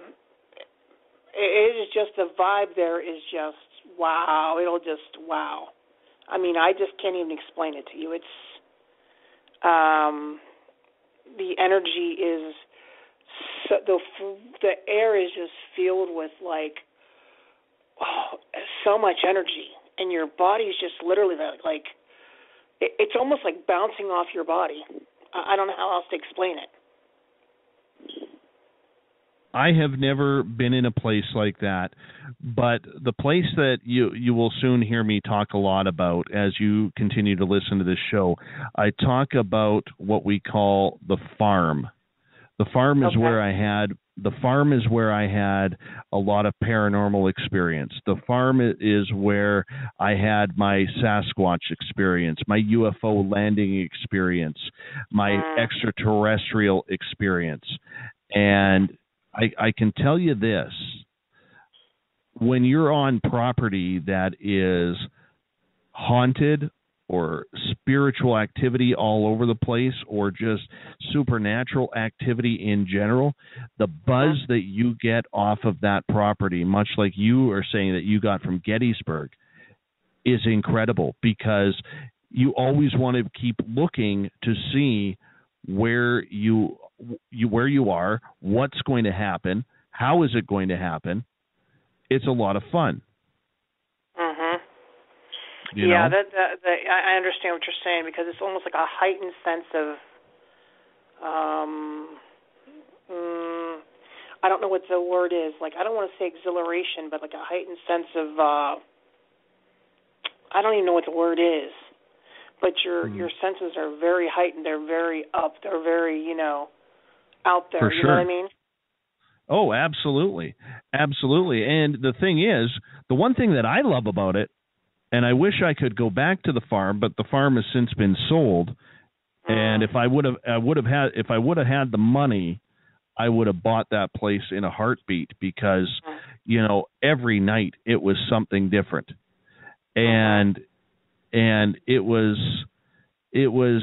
it is just, the vibe there is just, wow, it'll just, wow. I mean, I just can't even explain it to you. It's, um, the energy is, so, the the air is just filled with, like, oh, so much energy. And your body is just literally, like, it, it's almost like bouncing off your body. I, I don't know how else to explain it. I have never been in a place like that, but the place that you, you will soon hear me talk a lot about as you continue to listen to this show, I talk about what we call the farm. The farm is okay. where I had the farm is where I had a lot of paranormal experience. The farm is where I had my Sasquatch experience, my U F O landing experience, my mm. extraterrestrial experience, and I, I can tell you this, when you're on property that is haunted or spiritual activity all over the place or just supernatural activity in general, the buzz that you get off of that property, much like you are saying that you got from Gettysburg, is incredible because you always want to keep looking to see where you You, where you are, what's going to happen, how is it going to happen. It's a lot of fun. Mm-hmm. You yeah, that, that, that, I understand what you're saying because it's almost like a heightened sense of, um, mm, I don't know what the word is. Like, I don't want to say exhilaration, but like a heightened sense of, uh, I don't even know what the word is. But your mm-hmm. your senses are very heightened. They're very up. They're very, you know, out there, for you sure. know what I mean? Oh, absolutely. Absolutely. And the thing is, the one thing that I love about it, and I wish I could go back to the farm, but the farm has since been sold. Mm. And if I would have I would have had if I would have had the money, I would have bought that place in a heartbeat because, mm. you know, every night it was something different. And mm-hmm. and it was it was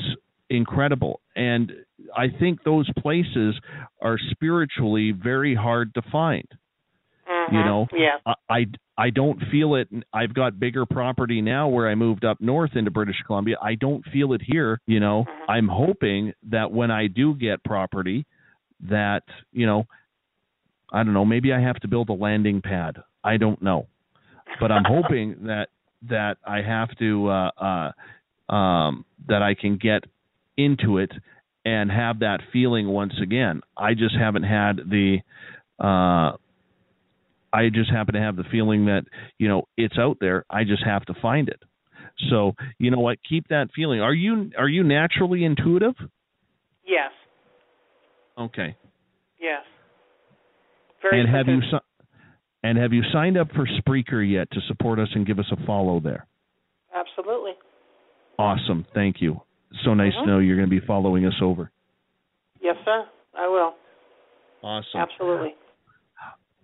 incredible. And I think those places are spiritually very hard to find. Mm-hmm. You know, yeah. I, I, I don't feel it. I've got bigger property now where I moved up north into British Columbia. I don't feel it here. You know, mm-hmm. I'm hoping that when I do get property that, you know, I don't know, maybe I have to build a landing pad. I don't know. But I'm hoping that that I have to uh, uh, um, that I can get into it and have that feeling once again. I just haven't had the, uh, I just happen to have the feeling that, you know, it's out there. I just have to find it. So, you know what, keep that feeling. Are you, are you naturally intuitive? Yes. Okay. Yes. Very and have you, and have you signed up for Spreaker yet to support us and give us a follow there? Absolutely. Awesome. Thank you. So nice mm-hmm. to know you're going to be following us over. Yes, sir. I will. Awesome. Absolutely.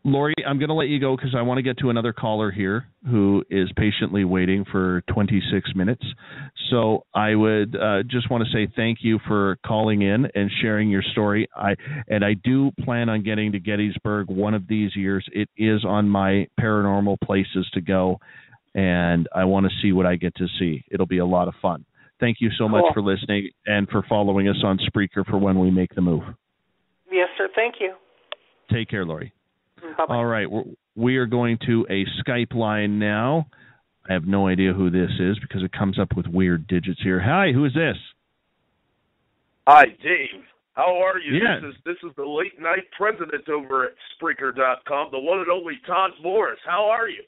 Lori, I'm going to let you go because I want to get to another caller here who is patiently waiting for twenty-six minutes. So I would uh, just want to say thank you for calling in and sharing your story. I and I do plan on getting to Gettysburg one of these years. It is on my paranormal places to go, and I want to see what I get to see. It'll be a lot of fun. Thank you so much cool. for listening and for following us on Spreaker for when we make the move. Yes, sir. Thank you. Take care, Lori. Bye-bye. All right, we're, we are going to a Skype line now. I have no idea who this is because it comes up with weird digits here. Hi, who is this? Hi, Dave. How are you? Yeah. This is this is the late night president over at Spreaker dot com, the one and only Todd Morris. How are you?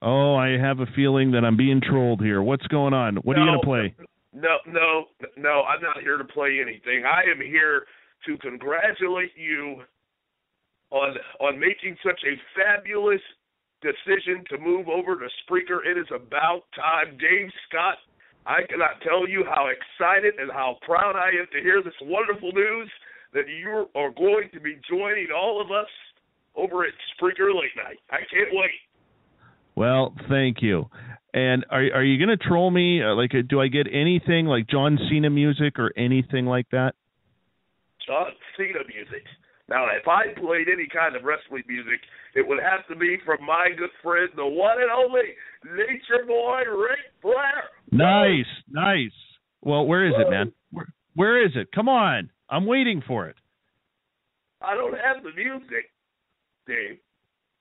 Oh, I have a feeling that I'm being trolled here. What's going on? What no, are you going to play? No, no, no, I'm not here to play anything. I am here to congratulate you on on making such a fabulous decision to move over to Spreaker. It is about time. Dave Scott, I cannot tell you how excited and how proud I am to hear this wonderful news that you are going to be joining all of us over at Spreaker Late Night. I can't wait. Well, thank you. And are are you going to troll me? Like, do I get anything like John Cena music or anything like that? John Cena music. Now, if I played any kind of wrestling music, it would have to be from my good friend, the one and only Nature Boy Ric Flair. Nice, nice. Well, where is it, man? Where, where is it? Come on. I'm waiting for it. I don't have the music, Dave.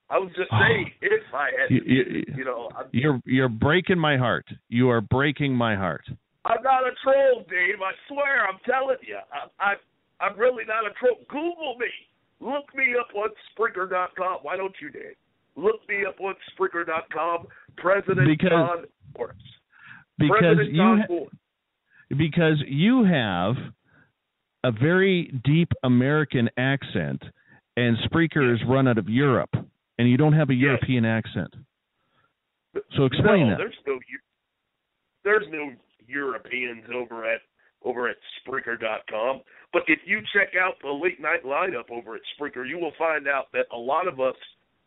I was just saying, oh, if I had you, you, you know. I'm, you're, you're breaking my heart. You are breaking my heart. I'm not a troll, Dave. I swear. I'm telling you. I... I I'm really not a troll. Google me. Look me up on Spreaker dot com. Why don't you, Dave? Look me up on Spreaker dot com. President because, John Morris. Because President you John ha- Morris. Because you have a very deep American accent, and Spreaker yes. is run out of Europe, and you don't have a yes. European accent. So explain no, that. There's no, there's no Europeans over at over at Spreaker dot com. But if you check out the late night lineup over at Spreaker, you will find out that a lot of us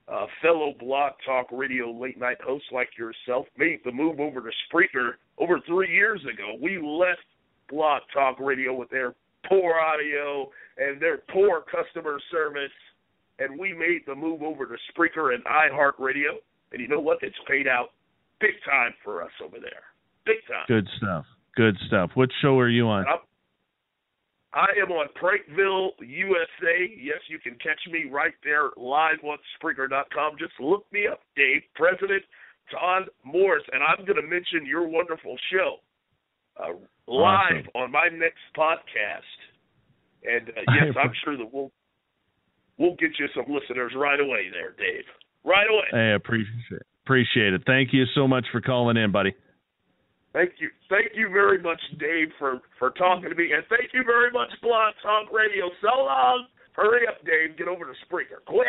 uh, fellow Blog Talk Radio late night hosts like yourself made the move over to Spreaker over three years ago. We left Blog Talk Radio with their poor audio and their poor customer service, and we made the move over to Spreaker and iHeartRadio. And you know what? It's paid out big time for us over there. Big time. Good stuff. Good stuff. What show are you on? I'm, I am on Prankville, U S A. Yes, you can catch me right there live on Spreaker dot com. Just look me up, Dave. President John Morris. And I'm going to mention your wonderful show uh, live awesome. on my next podcast. And, uh, yes, I'm sure that we'll, we'll get you some listeners right away there, Dave. Right away. I appreciate it. Appreciate it. Thank you so much for calling in, buddy. Thank you. Thank you very much, Dave, for, for talking to me. And thank you very much, Blog Talk Radio. So long. Hurry up, Dave. Get over to Spreaker. Quick.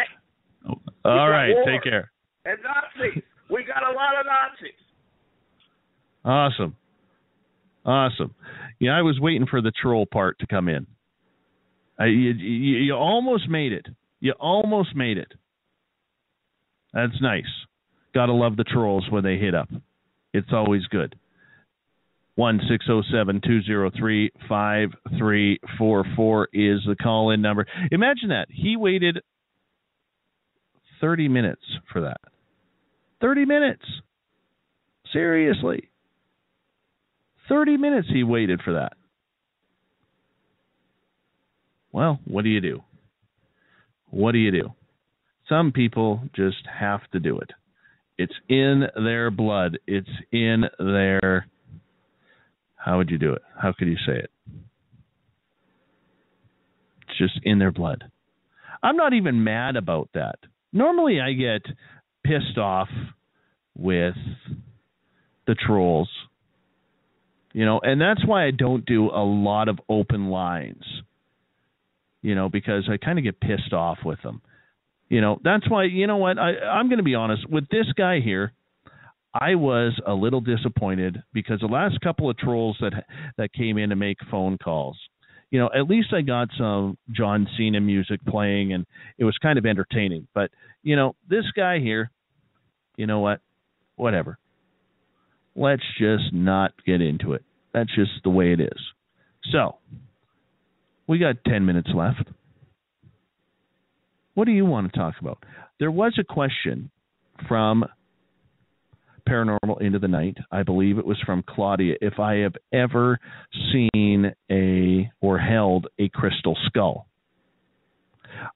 Oh, all right. Take care. And Nazis. We got a lot of Nazis. Awesome. Awesome. Yeah, I was waiting for the troll part to come in. I, you, you, you almost made it. You almost made it. That's nice. Got to love the trolls when they hit up. It's always good. one six zero seven two zero three five three four four is the call-in number. Imagine that. He waited thirty minutes for that. thirty minutes. Seriously. thirty minutes he waited for that. Well, what do you do? What do you do? Some people just have to do it. It's in their blood. It's in their... How would you do it? How could you say it? It's just in their blood. I'm not even mad about that. Normally I get pissed off with the trolls, you know, and that's why I don't do a lot of open lines, you know, because I kind of get pissed off with them. You know, that's why, you know what, I, I'm going to be honest with this guy here. I was a little disappointed because the last couple of trolls that that came in to make phone calls, you know, at least I got some John Cena music playing and it was kind of entertaining. But, you know, this guy here, you know what? Whatever. Let's just not get into it. That's just the way it is. So, we got ten minutes left. What do you want to talk about? There was a question from Paranormal Into the Night. I believe it was from Claudia. If I have ever seen a or held a crystal skull.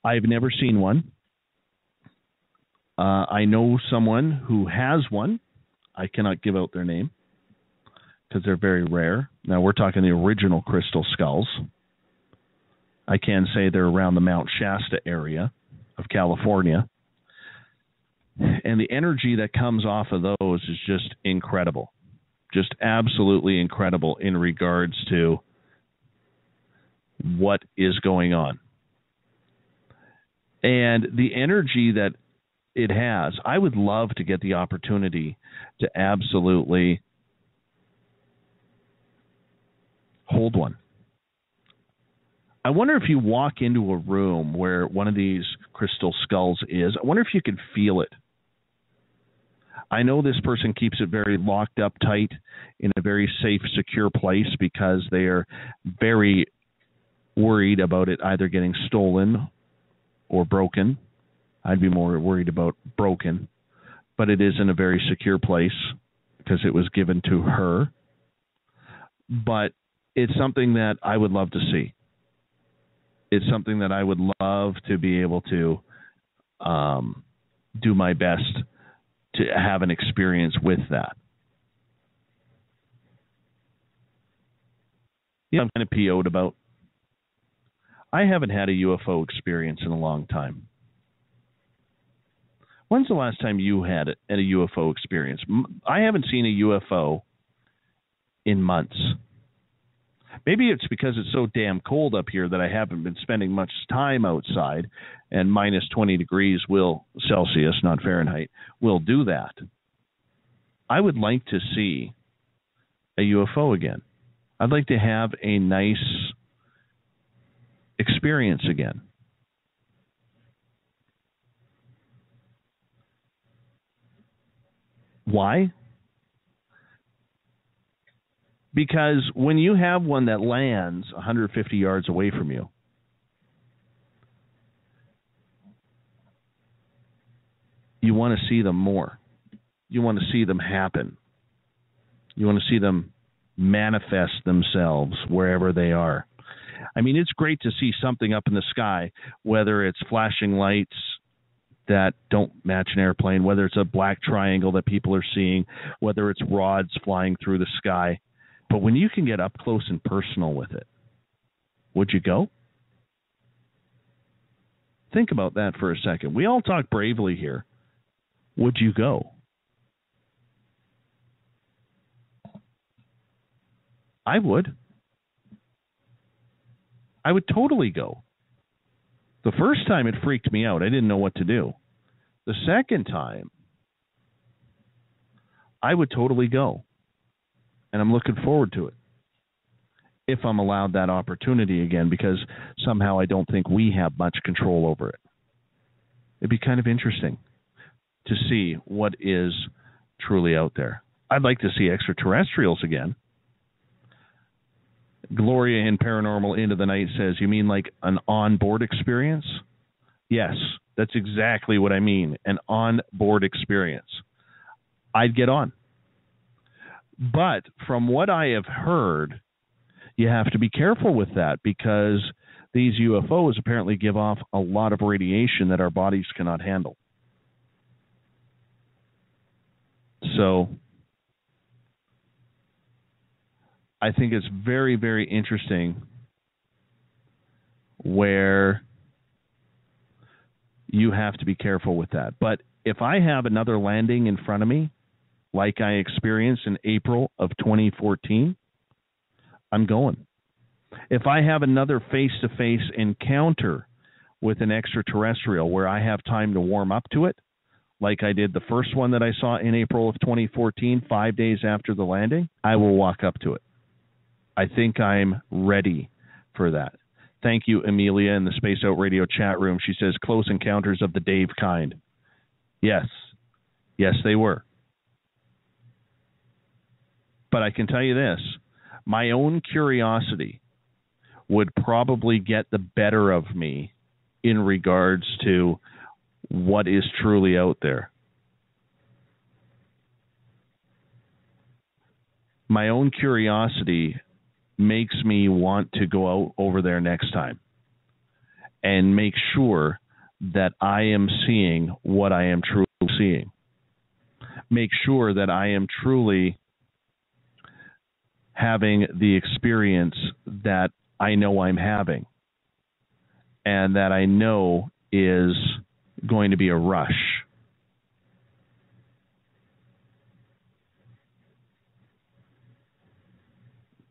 I've never seen one. Uh, I know someone who has one. I cannot give out their name because they're very rare. Now, we're talking the original crystal skulls. I can say they're around the Mount Shasta area of California. And the energy that comes off of those is just incredible, just absolutely incredible in regards to what is going on. And the energy that it has, I would love to get the opportunity to absolutely hold one. I wonder if you walk into a room where one of these crystal skulls is, I wonder if you can feel it. I know this person keeps it very locked up tight in a very safe, secure place because they are very worried about it either getting stolen or broken. I'd be more worried about broken, but it is in a very secure place because it was given to her. But it's something that I would love to see. It's something that I would love to be able to um, do my best to have an experience with that. Yeah, I'm kind of P O'd about. I haven't had a U F O experience in a long time. When's the last time you had a, a U F O experience? I haven't seen a U F O in months. Maybe it's because it's so damn cold up here that I haven't been spending much time outside, and minus twenty degrees will Celsius, not Fahrenheit, will do that. I would like to see a U F O again. I'd like to have a nice experience again. Why? Because when you have one that lands one hundred fifty yards away from you, you want to see them more. You want to see them happen. You want to see them manifest themselves wherever they are. I mean, it's great to see something up in the sky, whether it's flashing lights that don't match an airplane, whether it's a black triangle that people are seeing, whether it's rods flying through the sky. But when you can get up close and personal with it, would you go? Think about that for a second. We all talk bravely here. Would you go? I would. I would totally go. The first time it freaked me out. I didn't know what to do. The second time, I would totally go. And I'm looking forward to it if I'm allowed that opportunity again, because somehow I don't think we have much control over it. It'd be kind of interesting to see what is truly out there. I'd like to see extraterrestrials again. Gloria in Paranormal Into the Night says, you mean like an onboard experience? Yes, that's exactly what I mean, an onboard experience. I'd get on. But from what I have heard, you have to be careful with that because these U F Os apparently give off a lot of radiation that our bodies cannot handle. So I think it's very, very interesting where you have to be careful with that. But if I have another landing in front of me, like I experienced in April of twenty fourteen, I'm going. If I have another face-to-face encounter with an extraterrestrial where I have time to warm up to it, like I did the first one that I saw in April of twenty fourteen, five days after the landing, I will walk up to it. I think I'm ready for that. Thank you, Amelia, in the Space Out Radio chat room. She says, close encounters of the Dave kind. Yes. Yes, they were. But I can tell you this, my own curiosity would probably get the better of me in regards to what is truly out there. My own curiosity makes me want to go out over there next time and make sure that I am seeing what I am truly seeing. Make sure that I am truly having the experience that I know I'm having and that I know is going to be a rush.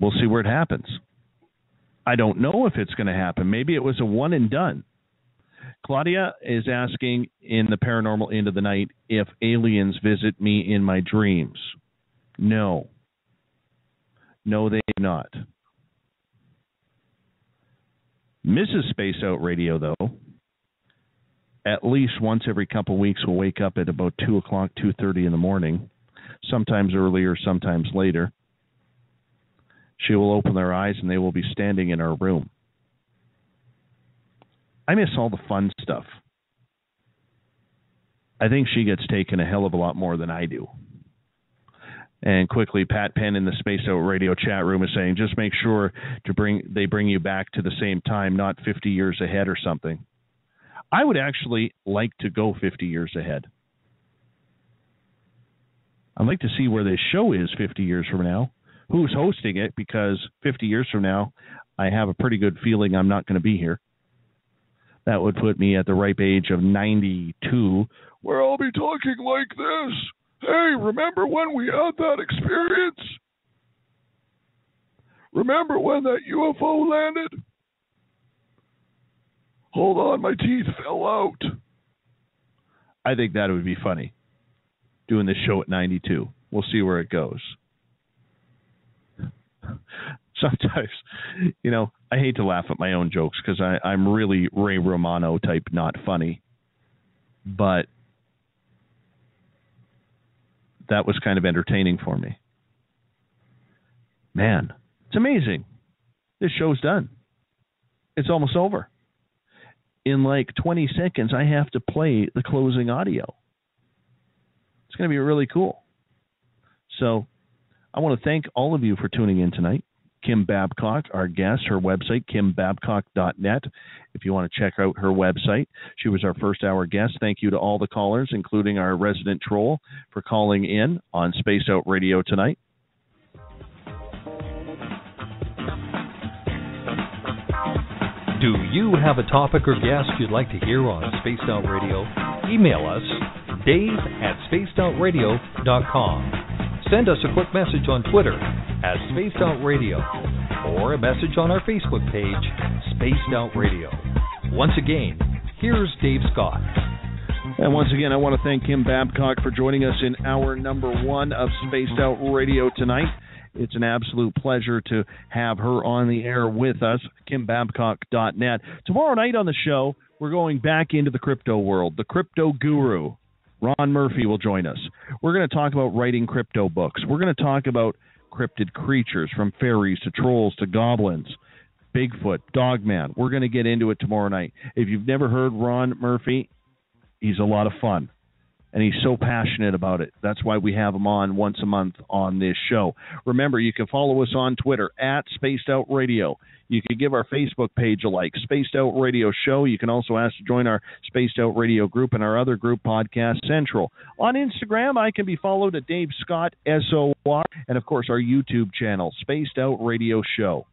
We'll see where it happens. I don't know if it's going to happen. Maybe it was a one and done. Claudia is asking in the Paranormal Into the Night if aliens visit me in my dreams. No. No, they do not. Missus Space Out Radio, though, at least once every couple weeks will wake up at about two o'clock, two thirty in the morning, sometimes earlier, sometimes later. She will open their eyes and they will be standing in our room. I miss all the fun stuff. I think she gets taken a hell of a lot more than I do. And quickly, Pat Penn in the Space Out Radio chat room is saying, just make sure to bring they bring you back to the same time, not fifty years ahead or something. I would actually like to go fifty years ahead. I'd like to see where this show is fifty years from now, who's hosting it, because fifty years from now, I have a pretty good feeling I'm not going to be here. That would put me at the ripe age of ninety-two, where I'll be talking like this. Hey, remember when we had that experience? Remember when that U F O landed? Hold on, my teeth fell out. I think that would be funny, doing this show at ninety-two. We'll see where it goes. Sometimes, you know, I hate to laugh at my own jokes because I'm really Ray Romano type, not funny. But that was kind of entertaining for me. Man, it's amazing. This show's done. It's almost over. In like twenty seconds, I have to play the closing audio. It's going to be really cool. So I want to thank all of you for tuning in tonight. Kim Babcock, our guest, her website, kim babcock dot net. If you want to check out her website, she was our first hour guest. Thank you to all the callers, including our resident troll, for calling in on Space Out Radio tonight. Do you have a topic or guest you'd like to hear on Spaced Out Radio? Email us, dave at spaced out radio dot com. Send us a quick message on Twitter at Spaced Out Radio or a message on our Facebook page, Spaced Out Radio. Once again, here's Dave Scott. And once again, I want to thank Kim Babcock for joining us in hour number one of Spaced Out Radio tonight. It's an absolute pleasure to have her on the air with us, kim babcock dot net. Tomorrow night on the show, we're going back into the crypto world, the crypto guru. Ron Murphy will join us. We're going to talk about writing crypto books. We're going to talk about cryptid creatures, from fairies to trolls to goblins, Bigfoot, Dogman. We're going to get into it tomorrow night. If you've never heard Ron Murphy, he's a lot of fun, and he's so passionate about it. That's why we have him on once a month on this show. Remember, you can follow us on Twitter, at Spaced Out Radio. You can give our Facebook page a like, Spaced Out Radio Show. You can also ask to join our Spaced Out Radio group and our other group, Podcast Central. On Instagram, I can be followed at Dave Scott, S O R, and, of course, our YouTube channel, Spaced Out Radio Show.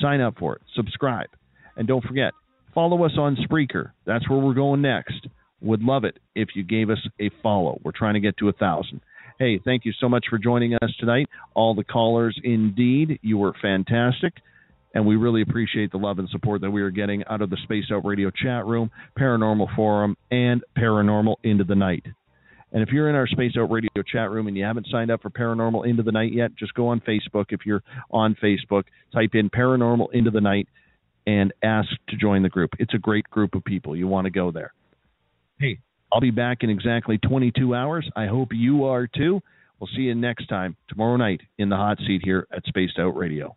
Sign up for it. Subscribe. And don't forget, follow us on Spreaker. That's where we're going next. Would love it if you gave us a follow. We're trying to get to a thousand. Hey, thank you so much for joining us tonight. All the callers, indeed, you were fantastic. And we really appreciate the love and support that we are getting out of the Space Out Radio chat room, Paranormal Forum, and Paranormal Into the Night. And if you're in our Space Out Radio chat room and you haven't signed up for Paranormal Into the Night yet, just go on Facebook. If you're on Facebook, type in Paranormal Into the Night and ask to join the group. It's a great group of people. You want to go there. Hey, I'll be back in exactly twenty-two hours. I hope you are too. We'll see you next time, tomorrow night, in the hot seat here at Spaced Out Radio.